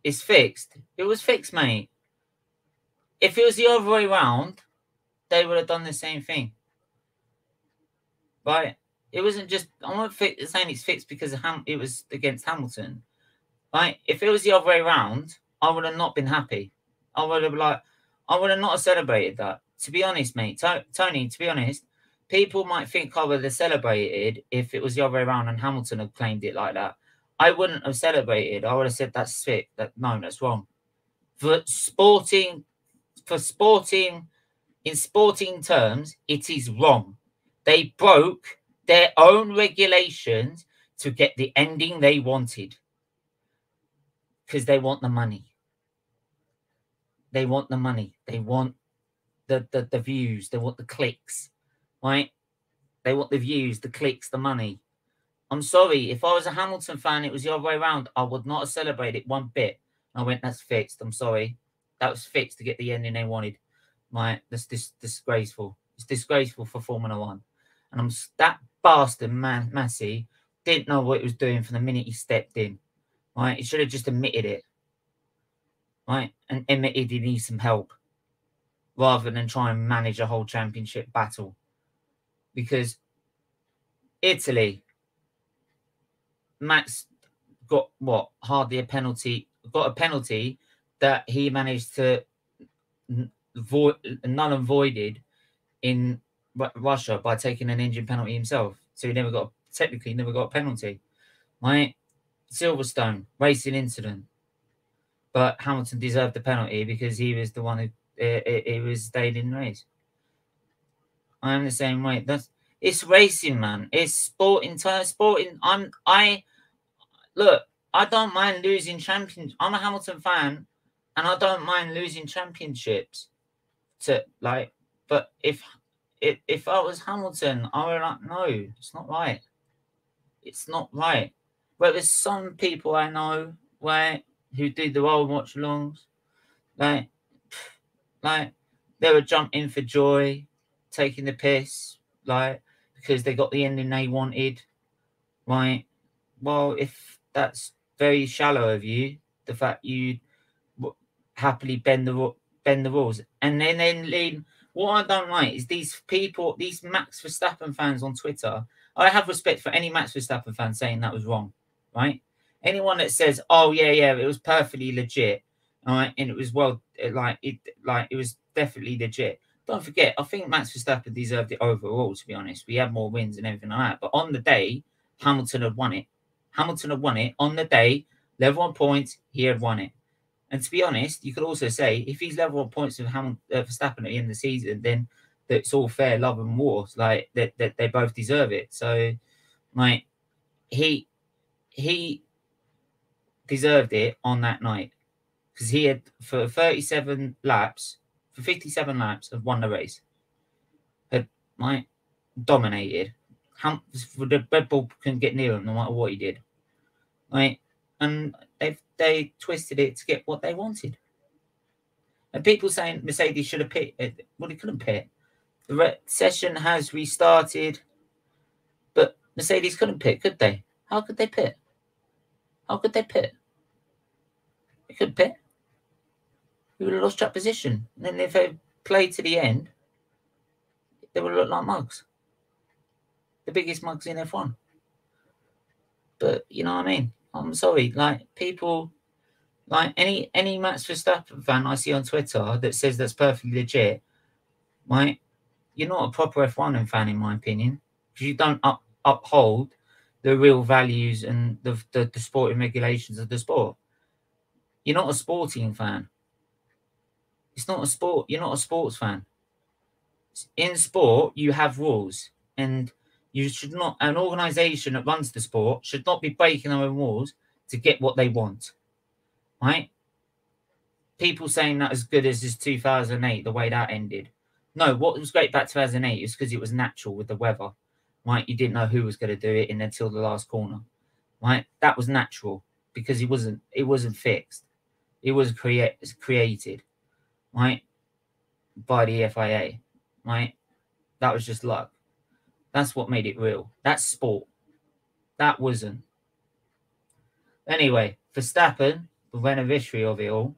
It's fixed. It was fixed, mate. If it was the other way round, they would have done the same thing. But it wasn't just... I'm not saying it's fixed because it was against Hamilton. Right? If it was the other way round, I would have not been happy. I would have, like, I would have not celebrated that. To be honest, mate. Tony, to be honest... People might think I would have celebrated if it was the other way around and Hamilton had claimed it like that. I wouldn't have celebrated. I would have said that's sick. That no, that's wrong. For sporting, for sporting, in sporting terms, it is wrong. They broke their own regulations to get the ending they wanted because they want the money. they want the money, they want the, the the views, they want the clicks, right? They want the views, the clicks, the money. I'm sorry, if I was a Hamilton fan, it was the other way around, I would not have celebrated it one bit. I went, that's fixed. I'm sorry, that was fixed to get the ending they wanted. Right? That's dis disgraceful. It's disgraceful for Formula One, and I'm that bastard man Massey didn't know what he was doing from the minute he stepped in. Right? He should have just admitted it. Right? And admitted he needs some help rather than try and manage a whole championship battle, because Italy, Max got what hardly a penalty, got a penalty that he managed to void, null and voided in R Russia by taking an engine penalty himself. So he never got, technically never got a penalty. Right? Silverstone, racing incident. But Hamilton deserved the penalty because he was the one who uh, it, it was stayed in race. I am the same way. That's it's racing, man. It's sporting. Sporting. I'm. I look. I don't mind losing champions. I'm a Hamilton fan, and I don't mind losing championships. To like, but if if if I was Hamilton, I would like, no, it's not right. It's not right. But there's some people I know where. Who did the old watch alongs, like, like they were jumping for joy, taking the piss, like, because they got the ending they wanted, right? Well, if that's very shallow of you, the fact you happily bend the bend the rules, and then then lean. What I don't like is these people, these Max Verstappen fans on Twitter. I have respect for any Max Verstappen fan saying that was wrong, right? Anyone that says, "Oh yeah, yeah, it was perfectly legit," all right, and it was well, like it, like it was definitely legit. Don't forget, I think Max Verstappen deserved it overall. To be honest, we had more wins and everything like that. But on the day, Hamilton had won it. Hamilton had won it on the day. Level on points, he had won it. And to be honest, you could also say if he's level on points with Hamilton, uh, Verstappen at the end of the season, then it's all fair love and war. Like that, that they both deserve it. So, like he, he. deserved it on that night because he had for thirty-seven laps, for fifty-seven laps, had won the race, had like dominated. Ham the Red Bull couldn't get near him no matter what he did, right? And they they twisted it to get what they wanted. And people saying Mercedes should have pitted, well, they couldn't pit. The re session has restarted, but Mercedes couldn't pit, could they? How could they pit? How could they pit? They could pit. We would have lost that position. And then if they played to the end, they would have looked like mugs. The biggest mugs in F one. But you know what I mean? I'm sorry. Like people, like any any Max Verstappen fan I see on Twitter that says that's perfectly legit, right? You're not a proper F one fan in my opinion. Because you don't up, uphold the real values and the, the, the sporting regulations of the sport. You're not a sporting fan. It's not a sport. You're not a sports fan. In sport, you have rules. And you should not, an organisation that runs the sport should not be breaking their own rules to get what they want. Right? People saying that as good as this two thousand eight, the way that ended. No, what was great about two thousand eight is because it was natural with the weather. Right, you didn't know who was going to do it in until the last corner. Right, that was natural because it wasn't. It wasn't fixed. It was create created, right, by the F I A. Right, that was just luck. That's what made it real. That's sport. That wasn't. Anyway, Verstappen, the beneficiary of it all.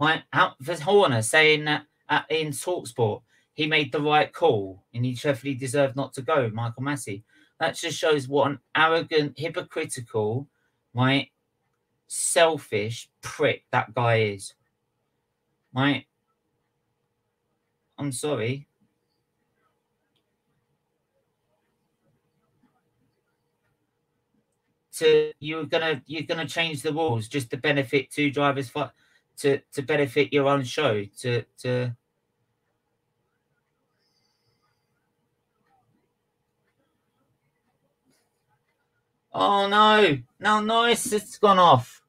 Right, out for Horner saying that at, in TalkSport. He made the right call, and he definitely deserved not to go, Michael Massey. That just shows what an arrogant, hypocritical, right, selfish prick that guy is. Right? I'm sorry. So you're gonna you're gonna change the rules just to benefit two drivers for, to to benefit your own show to to. Oh, no. No, Norris has gone off.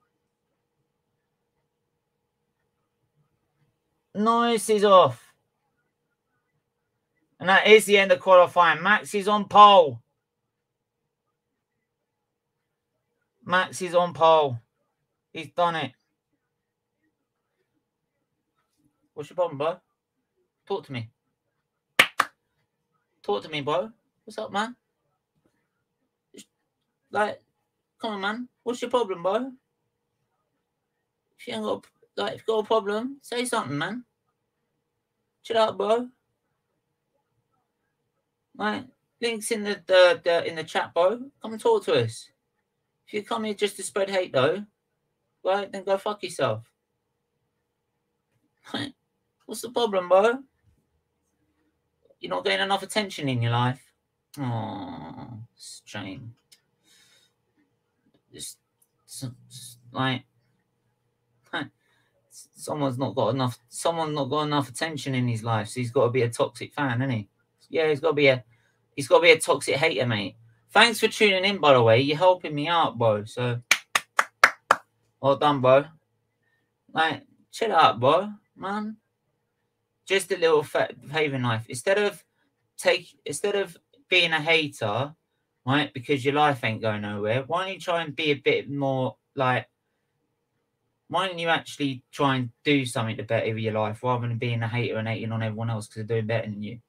Norris is off. And that is the end of qualifying. Max is on pole. Max is on pole. He's done it. What's your problem, bro? Talk to me. Talk to me, bro. What's up, man? Like, come on, man. What's your problem, bro? If you ain't got a, like, if you got a problem, say something, man. Chill out, bro. Like, links in the, the, the in the chat, bro. Come and talk to us. If you come here just to spread hate, though, right, then go fuck yourself. Like, what's the problem, bro? You're not getting enough attention in your life. Oh, shame. Just, just like, like, someone's not got enough. Someone's not got enough attention in his life, so he's got to be a toxic fan, isn't he? Yeah, he's got to be a, he's got to be a toxic hater, mate. Thanks for tuning in, by the way. You're helping me out, bro. So, well done, bro. Like, chill out, bro, man. Just a little having life. Instead of take, instead of being a hater, right? Because your life ain't going nowhere. Why don't you try and be a bit more like? Why don't you actually try and do something to better your life rather than being a hater and hating on everyone else because they're doing better than you,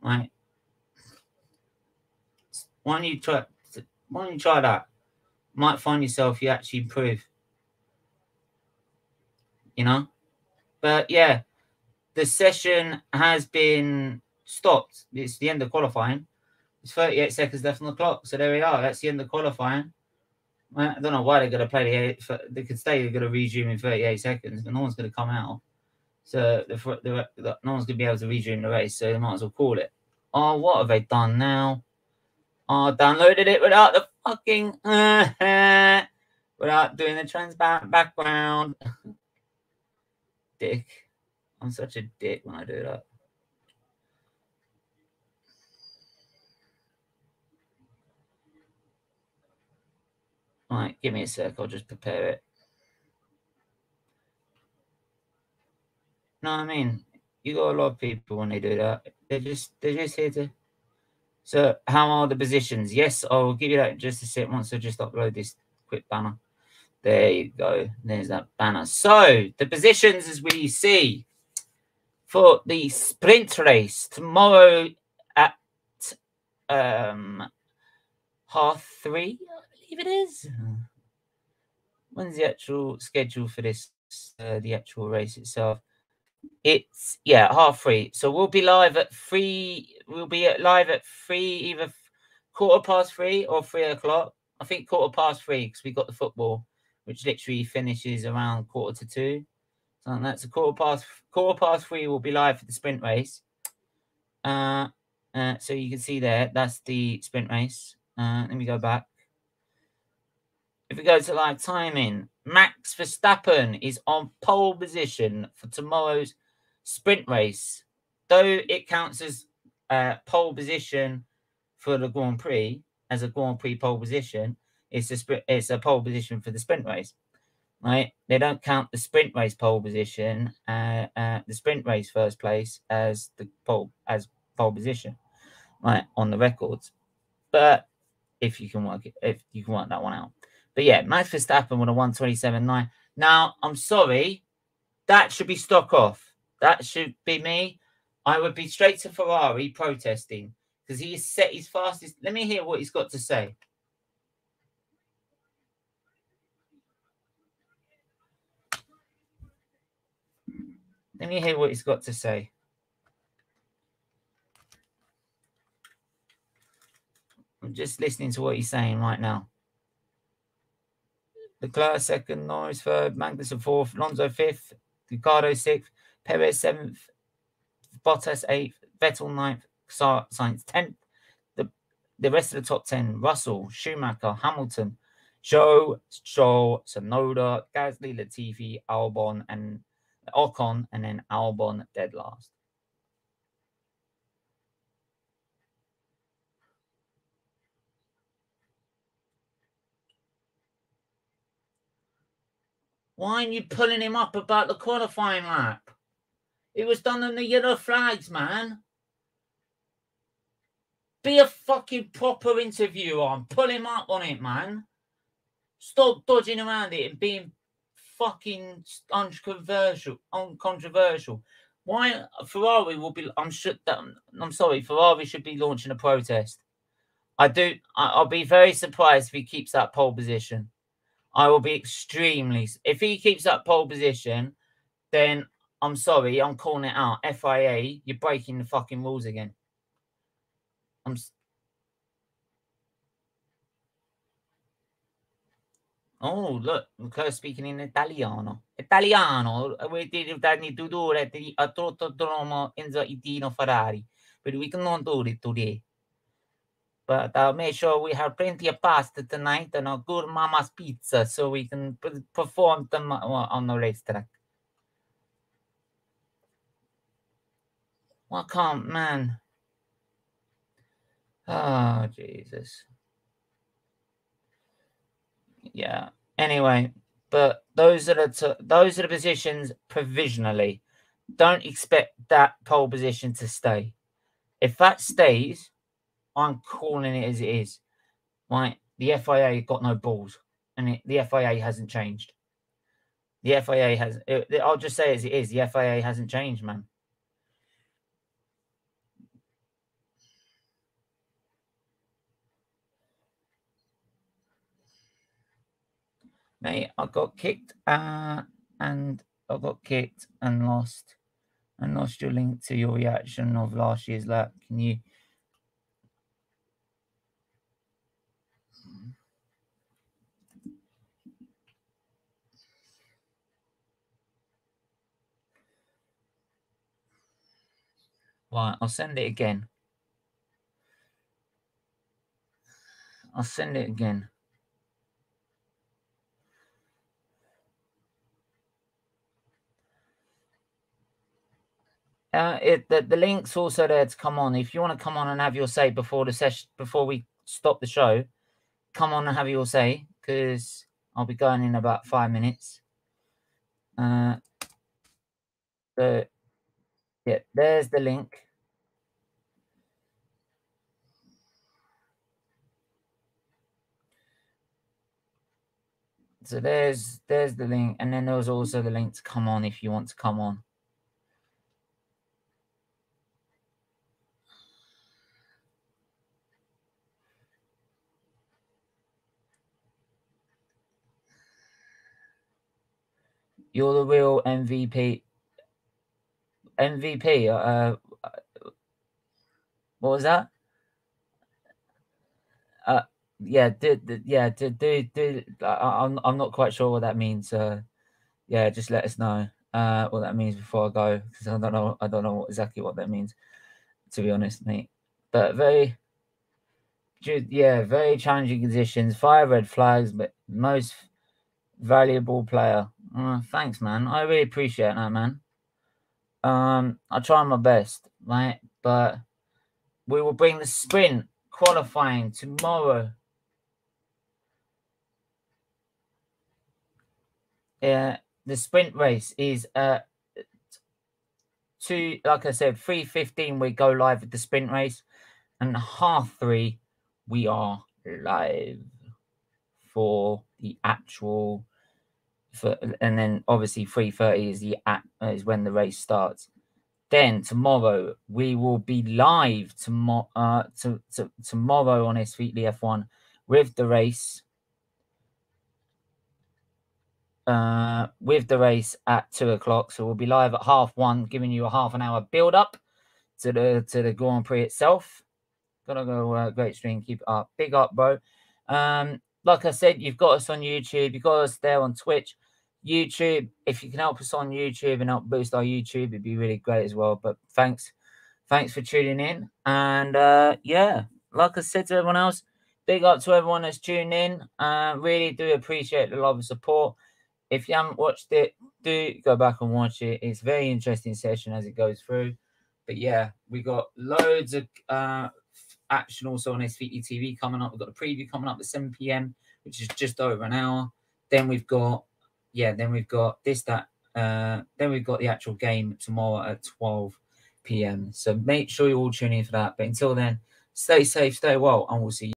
right? Why don't you try? Why don't you try that? Might find yourself you actually improve. You know, but yeah, the session has been stopped. It's the end of qualifying. It's thirty-eight seconds left on the clock. So there we are. That's the end of qualifying. I don't know why they're going to play the. They could say they're going to resume in thirty-eight seconds, but no one's going to come out. So the, the, the, no one's going to be able to resume the race. So they might as well call it. Oh, what have they done now? I downloaded it without the fucking, uh, without doing the transparent background. Dick. I'm such a dick when I do that. All right, give me a sec. I'll just prepare it. No, I mean, you got a lot of people when they do that. They're just, they're just here to. So, how are the positions? Yes, I'll give you that in just a sec once I just upload this quick banner. There you go. There's that banner. So, the positions as we see for the sprint race tomorrow at um, half three, I believe it is. When's the actual schedule for this, uh, the actual race itself? It's, yeah, half three. So we'll be live at three. We'll be live at three, either quarter past three or three o'clock. I think quarter past three because we got the football, which literally finishes around quarter to two. So that's a quarter past quarter past three. We'll be live for the sprint race. Uh, uh, so you can see there. That's the sprint race. Uh, let me go back. If we go to live timing, Max Verstappen is on pole position for tomorrow's sprint race. Though it counts as uh, pole position for the Grand Prix, as a Grand Prix pole position, it's a, it's a pole position for the sprint race, right? They don't count the sprint race pole position, uh, uh, the sprint race first place as the pole, as pole position, right, on the records. But if you can work it, if you can work that one out. But yeah, Max Verstappen with a one twenty-seven point nine. Now, I'm sorry. That should be stock off. That should be me. I would be straight to Ferrari protesting because he is set his fastest. Let me hear what he's got to say. Let me hear what he's got to say. I'm just listening to what he's saying right now. Leclerc second, Norris third, Magnussen fourth, Alonso fifth, Ricciardo sixth, Perez seventh, Bottas eighth, Vettel ninth, Sainz tenth. The the rest of the top ten: Russell, Schumacher, Hamilton, Joe, Stroll, Sonoda, Gasly, Latifi, Albon, and Ocon, and then Albon dead last. Why are you pulling him up about the qualifying lap? He was done on the yellow flags, man. Be a fucking proper interview on. Pull him up on it, man. Stop dodging around it and being fucking uncontroversial. Uncontroversial. Why Ferrari will be? I'm sure that I'm sorry. Ferrari should be launching a protest. I do. I, I'll be very surprised if he keeps that pole position. I will be extremely. If he keeps that pole position, then I'm sorry. I'm calling it out. F I A, you're breaking the fucking rules again. I'm. Oh, look, Leclerc speaking in Italiano. Italiano, we did that need to do at the Autodromo Enzo e Dino Ferrari, but we cannot do it today. But I'll make sure we have plenty of pasta tonight and a good mama's pizza so we can perform them on the racetrack. Why can't, man? Oh, Jesus. Yeah. Anyway, but those are the those are the positions provisionally. Don't expect that pole position to stay. If that stays, I'm calling it as it is. Right? The F I A got no balls, and it, the F I A hasn't changed. The F I A has. It, I'll just say as it is. The F I A hasn't changed, man. Mate, I got kicked uh, and I got kicked and lost and lost your link to your reaction of last year's lap. Can you? Right, I'll send it again. I'll send it again. Uh, it, the, the link's also there to come on. If you want to come on and have your say before the session, before we stop the show, come on and have your say, because I'll be going in about five minutes. Uh, so, yeah, there's the link. So there's there's the link, and then there's also the link to come on if you want to come on. You're the real M V P. M V P. Uh, what was that? Uh, yeah, do, do, yeah, do, do, do. I'm, I'm not quite sure what that means. Uh, yeah, just let us know uh, what that means before I go, because I don't know. I don't know exactly what that means, to be honest, mate. But very, yeah, very challenging conditions. Five red flags, but most valuable player. Uh, thanks, man. I really appreciate that, man. Um, I try my best, right? But we will bring the sprint qualifying tomorrow. Yeah, the sprint race is uh two. Like I said, three fifteen. We go live with the sprint race, and half three we are live for the actual. For, and then obviously three thirty is the is when the race starts. Then tomorrow we will be live tomorrow uh, to, to, tomorrow on Sfeely F one with the race uh, with the race at two o'clock. So we'll be live at half one, giving you a half an hour build up to the to the Grand Prix itself. Gotta go uh, great stream, keep it up, big up, bro. Um, like I said, you've got us on YouTube, you've got us there on Twitch. YouTube, if you can help us on YouTube and help boost our YouTube, it'd be really great as well. But thanks, thanks for tuning in. And uh, yeah, like I said to everyone else, big up to everyone that's tuned in. Uh, really do appreciate the love and support. If you haven't watched it, do go back and watch it. It's a very interesting session as it goes through. But yeah, we got loads of uh, action also on Sfeely T V coming up. We've got a preview coming up at seven p m, which is just over an hour. Then we've got. Yeah, then we've got this, that, Uh, then we've got the actual game tomorrow at twelve p m So make sure you're all tuning in for that. But until then, stay safe, stay well, and we'll see you.